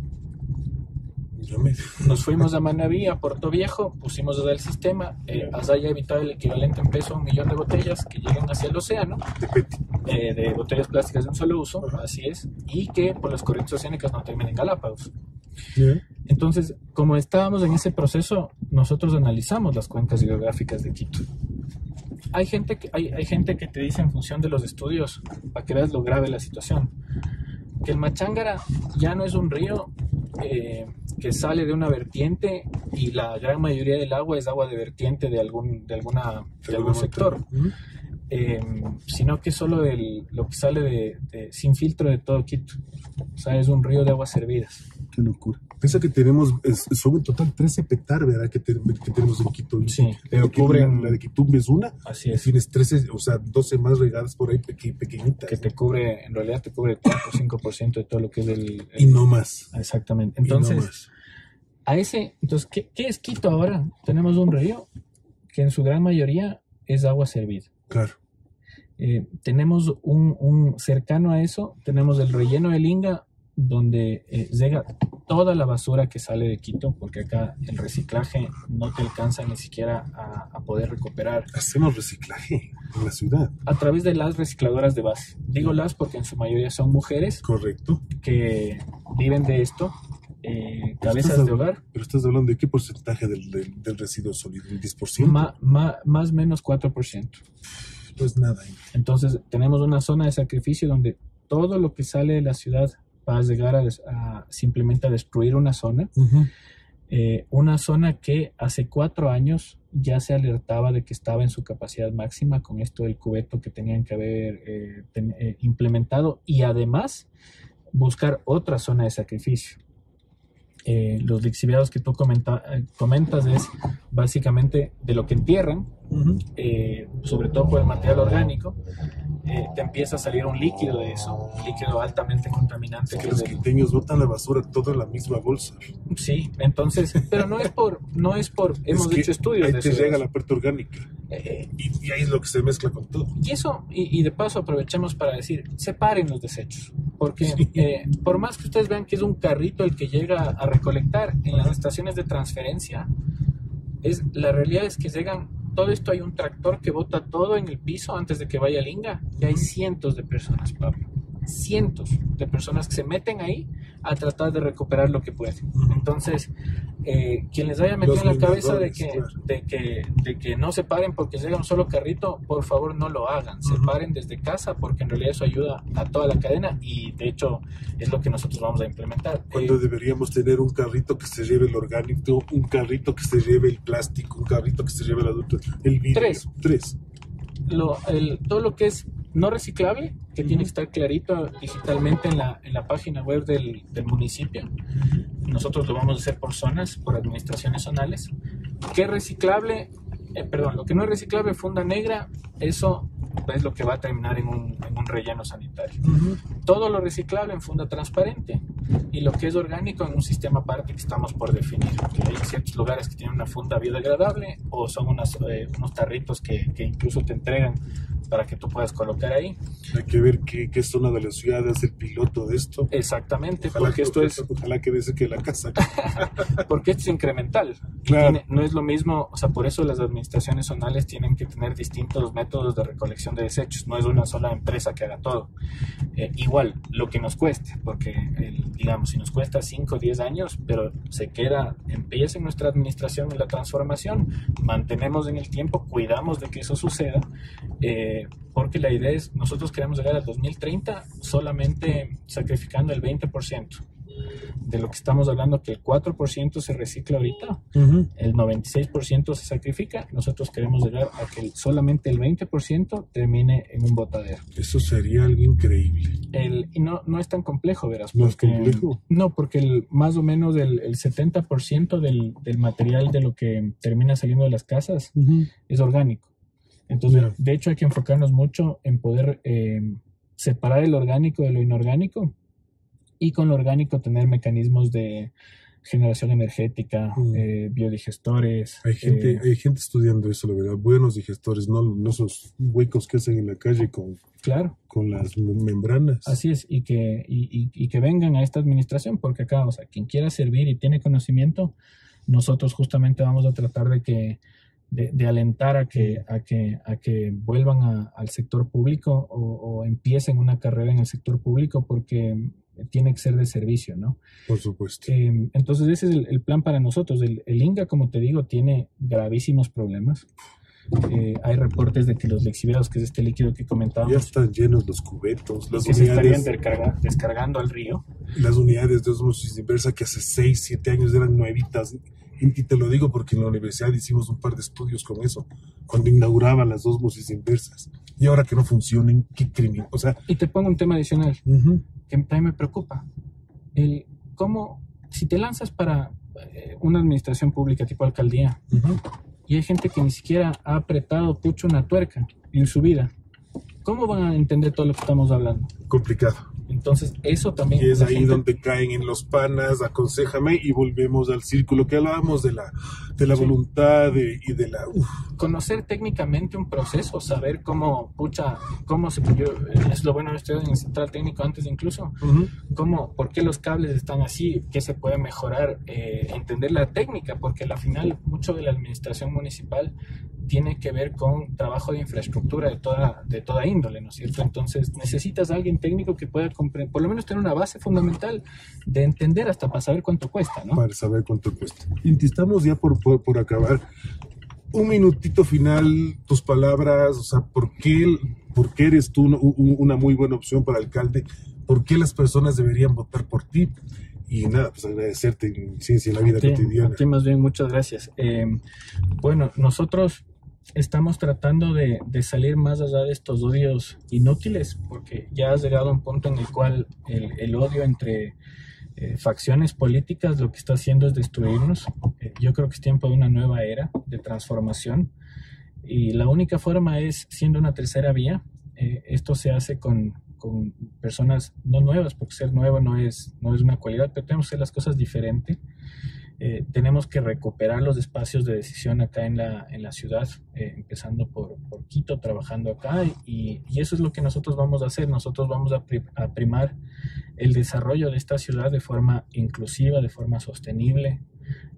Me... Nos fuimos a Manabí, a Puerto Viejo, pusimos allá el sistema, eh, allá ya evitaba el equivalente en peso a un millón de botellas que llegan hacia el océano, eh, de botellas plásticas de un solo uso, uh-huh. así es, y que por las corrientes oceánicas no terminen en Galápagos. Yeah. Entonces, como estábamos en ese proceso, nosotros analizamos las cuencas hidrográficas de Quito. Hay gente que, hay, hay gente que te dice en función de los estudios, para que veas lo grave de la situación, que el Machángara ya no es un río eh, que sale de una vertiente y la gran mayoría del agua es agua de vertiente de algún, de alguna, de algún sector, uh-huh. eh, sino que solo el, lo que sale de, de, sin filtro de todo Quito. O sea, es un río de aguas servidas. Qué locura. Piensa que tenemos, son en total trece hectáreas, ¿verdad? Que, te, que tenemos en Quito. Sí, la de, cubren, la de Quitumbe es una. Así es. Tienes trece, o sea, doce más regadas por ahí peque, pequeñitas. Que te cubre, en realidad te cubre cuatro o cinco por ciento de todo lo que es el... el y no más. Exactamente. Entonces, no más. a ese, entonces ¿qué, ¿qué es Quito ahora? Tenemos un río que en su gran mayoría es agua servida. Claro. Eh, tenemos un, un cercano a eso, tenemos el relleno del Inga, donde eh, llega toda la basura que sale de Quito, porque acá el reciclaje no te alcanza ni siquiera a, a poder recuperar. Hacemos reciclaje en la ciudad. A través de las recicladoras de base. Digo las porque en su mayoría son mujeres. Correcto. Que viven de esto, eh, cabezas de hablando, hogar. Pero estás hablando de qué porcentaje del, del, del residuo sólido, ¿el diez por ciento? Ma, ma, más o menos cuatro por ciento. Pues nada. Entonces tenemos una zona de sacrificio donde todo lo que sale de la ciudad va a llegar a, a simplemente a destruir una zona, uh-huh. eh, una zona que hace cuatro años ya se alertaba de que estaba en su capacidad máxima con esto del cubeto que tenían que haber eh, ten, eh, implementado, y además buscar otra zona de sacrificio. Eh, los lixiviados que tú comenta, eh, comentas es básicamente de lo que entierran, uh-huh. eh, sobre todo por el material orgánico. Eh, te empieza a salir un líquido de eso, un líquido altamente contaminante. Es que, que los quiteños botan la basura todo en la misma bolsa. Sí, entonces, pero no es por, no es por, hemos es hecho estudios ahí de eso. Ahí te llega la parte orgánica eh, y, y ahí es lo que se mezcla con todo. Y eso, y, y de paso aprovechemos para decir, separen los desechos, porque sí. eh, por más que ustedes vean que es un carrito el que llega a recolectar en las estaciones de transferencia, es, la realidad es que llegan todo esto, hay un tractor que bota todo en el piso antes de que vaya al Inga, y hay cientos de personas, Pablo, cientos de personas que se meten ahí a tratar de recuperar lo que pueden. Entonces, eh, quien les haya metido en la cabeza de que, claro. de, que, de que no se paren porque llega un solo carrito, por favor no lo hagan, se paren desde casa, porque en realidad eso ayuda a toda la cadena, y de hecho es lo que nosotros vamos a implementar. Cuando eh, deberíamos tener un carrito que se lleve el orgánico, un carrito que se lleve el plástico, un carrito que se lleve el adulto, el vidrio. Tres. Tres. Lo, el, todo lo que es no reciclable, que uh-huh. tiene que estar clarito digitalmente en la, en la página web del, del municipio. Uh-huh. Nosotros lo vamos a hacer por zonas, por administraciones zonales. ¿Qué reciclable? Eh, perdón, lo que no es reciclable, funda negra, eso es lo que va a terminar en un, en un relleno sanitario. Uh-huh. Todo lo reciclable en funda transparente, y lo que es orgánico en un sistema aparte que estamos por definir. Porque hay ciertos lugares que tienen una funda biodegradable, o son unas, eh, unos tarritos que, que incluso te entregan para que tú puedas colocar ahí. Hay que ver qué, qué zona de la ciudad es el piloto de esto. Exactamente, ojalá porque que, esto es... Ojalá que desde que la casa... porque esto es incremental. Claro. Tiene, no es lo mismo, o sea, por eso las administraciones zonales tienen que tener distintos métodos de recolección de desechos. No es una sola empresa que haga todo. Eh, igual, lo que nos cueste, porque, el, digamos, si nos cuesta cinco o diez años, pero se queda, empieza en nuestra administración en la transformación, mantenemos en el tiempo, cuidamos de que eso suceda, eh, porque la idea es, nosotros queremos llegar al dos mil treinta solamente sacrificando el veinte por ciento de lo que estamos hablando, que el cuatro por ciento se recicla ahorita, uh-huh. el noventa y seis por ciento se sacrifica. Nosotros queremos llegar a que solamente el veinte por ciento termine en un botadero. Eso sería algo increíble. El, y no, no es tan complejo, verás. ¿No es complejo? No, porque el, más o menos el, el setenta por ciento del, del material de lo que termina saliendo de las casas uh-huh. es orgánico. Entonces, Mira. de hecho, hay que enfocarnos mucho en poder eh, separar el orgánico de lo inorgánico, y con lo orgánico tener mecanismos de generación energética, mm. eh, biodigestores. Hay gente, eh, hay gente estudiando eso, la verdad. Buenos digestores, no, no esos huecos que hacen en la calle con, claro. con las membranas. Así es, y que, y, y, y que vengan a esta administración, porque acá, o sea, quien quiera servir y tiene conocimiento, nosotros justamente vamos a tratar de que De, de alentar a que, a que, a que vuelvan a, al sector público, o, o empiecen una carrera en el sector público, porque tiene que ser de servicio, ¿no? Por supuesto. Eh, entonces ese es el, el plan para nosotros. El, el Inga, como te digo, tiene gravísimos problemas. eh, hay reportes de que los lixiviados, que es este líquido que comentábamos, ya están llenos los cubetos, las que unidades, se estarían descargando al río. Las unidades de osmosis inversa que hace seis, siete años eran nuevitas. Y te lo digo porque en la universidad hicimos un par de estudios con eso, cuando inauguraban las osmosis inversas. Y ahora que no funcionen, qué crimen. O sea, y te pongo un tema adicional, uh-huh, que también me preocupa. El cómo, si te lanzas para eh, una administración pública tipo alcaldía, uh-huh, y hay gente que ni siquiera ha apretado pucho una tuerca en su vida, ¿cómo van a entender todo lo que estamos hablando? Complicado. Entonces, eso también... Y es ahí gente... donde caen en los panas, aconséjame, y volvemos al círculo que hablábamos de la, de la sí. voluntad de, y de la... Uf. Conocer técnicamente un proceso, saber cómo, pucha, cómo se... Yo, es lo bueno de estudiar en el central técnico antes incluso, uh-huh, cómo, por qué los cables están así, qué se puede mejorar, eh, entender la técnica, porque al final mucho de la administración municipal tiene que ver con trabajo de infraestructura de toda, de toda índole, ¿no es cierto? Entonces, necesitas a alguien técnico que pueda comprender, por lo menos tener una base fundamental de entender hasta para saber cuánto cuesta, ¿no? Para saber cuánto cuesta. Estamos ya por, por, por acabar. Un minutito final, tus palabras, o sea, ¿por qué, por qué eres tú una muy buena opción para alcalde? ¿Por qué las personas deberían votar por ti? Y nada, pues agradecerte en Ciencia y la Vida a ti, Cotidiana. A ti más bien, muchas gracias. Eh, bueno, nosotros... estamos tratando de, de salir más allá de estos odios inútiles, porque ya has llegado a un punto en el cual el, el odio entre eh, facciones políticas lo que está haciendo es destruirnos. Eh, yo creo que es tiempo de una nueva era de transformación, y la única forma es siendo una tercera vía. Eh, esto se hace con, con personas no nuevas, porque ser nuevo no es, no es una cualidad, pero tenemos que hacer las cosas diferente. Eh, tenemos que recuperar los espacios de decisión acá en la, en la ciudad, eh, empezando por, por Quito, trabajando acá, y, y eso es lo que nosotros vamos a hacer. Nosotros vamos a, pri- a primar el desarrollo de esta ciudad de forma inclusiva, de forma sostenible.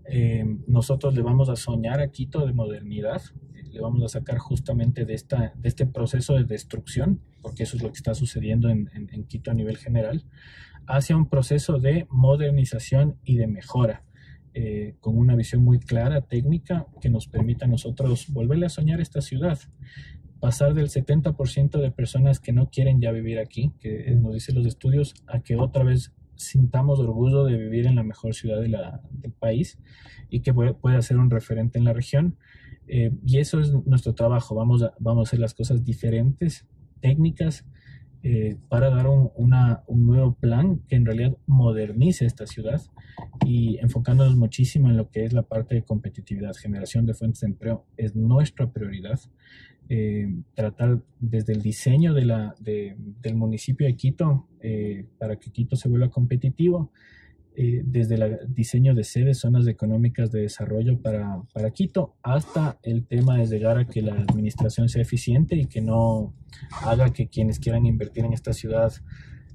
Eh, nosotros le vamos a soñar a Quito de modernidad, eh, le vamos a sacar justamente de, esta, de este proceso de destrucción, porque eso es lo que está sucediendo en, en, en Quito a nivel general, hacia un proceso de modernización y de mejora. Eh, con una visión muy clara, técnica, que nos permita a nosotros volverle a soñar esta ciudad, pasar del setenta por ciento de personas que no quieren ya vivir aquí, que nos dicen los estudios, a que otra vez sintamos orgullo de vivir en la mejor ciudad de la, del país, y que puede, pueda ser un referente en la región. Eh, y eso es nuestro trabajo. Vamos a, vamos a hacer las cosas diferentes, técnicas, Eh, para dar un, una, un nuevo plan que en realidad modernice esta ciudad, y enfocándonos muchísimo en lo que es la parte de competitividad, generación de fuentes de empleo, es nuestra prioridad. Eh, tratar desde el diseño de la, de, del municipio de Quito, eh, para que Quito se vuelva competitivo, eh, desde el diseño de sedes, zonas económicas de desarrollo para, para Quito, hasta el tema de llegar a que la administración sea eficiente y que no... haga que quienes quieran invertir en esta ciudad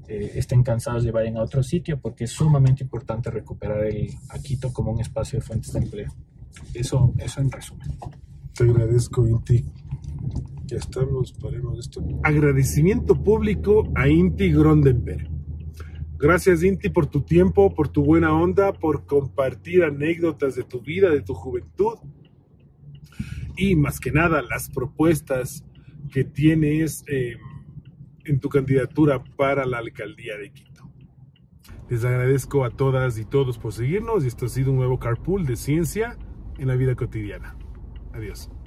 eh, estén cansados y vayan a otro sitio, porque es sumamente importante recuperar el, a Quito como un espacio de fuentes de empleo. Eso, eso en resumen. Te agradezco, Inty. Ya estamos, paremos esto. Agradecimiento público a Inty Grønneberg. Gracias, Inty, por tu tiempo, por tu buena onda, por compartir anécdotas de tu vida, de tu juventud, y más que nada las propuestas que tienes eh, en tu candidatura para la alcaldía de Quito. Les agradezco a todas y todos por seguirnos, y esto ha sido un nuevo Carpool de Ciencia en la Vida Cotidiana. Adiós.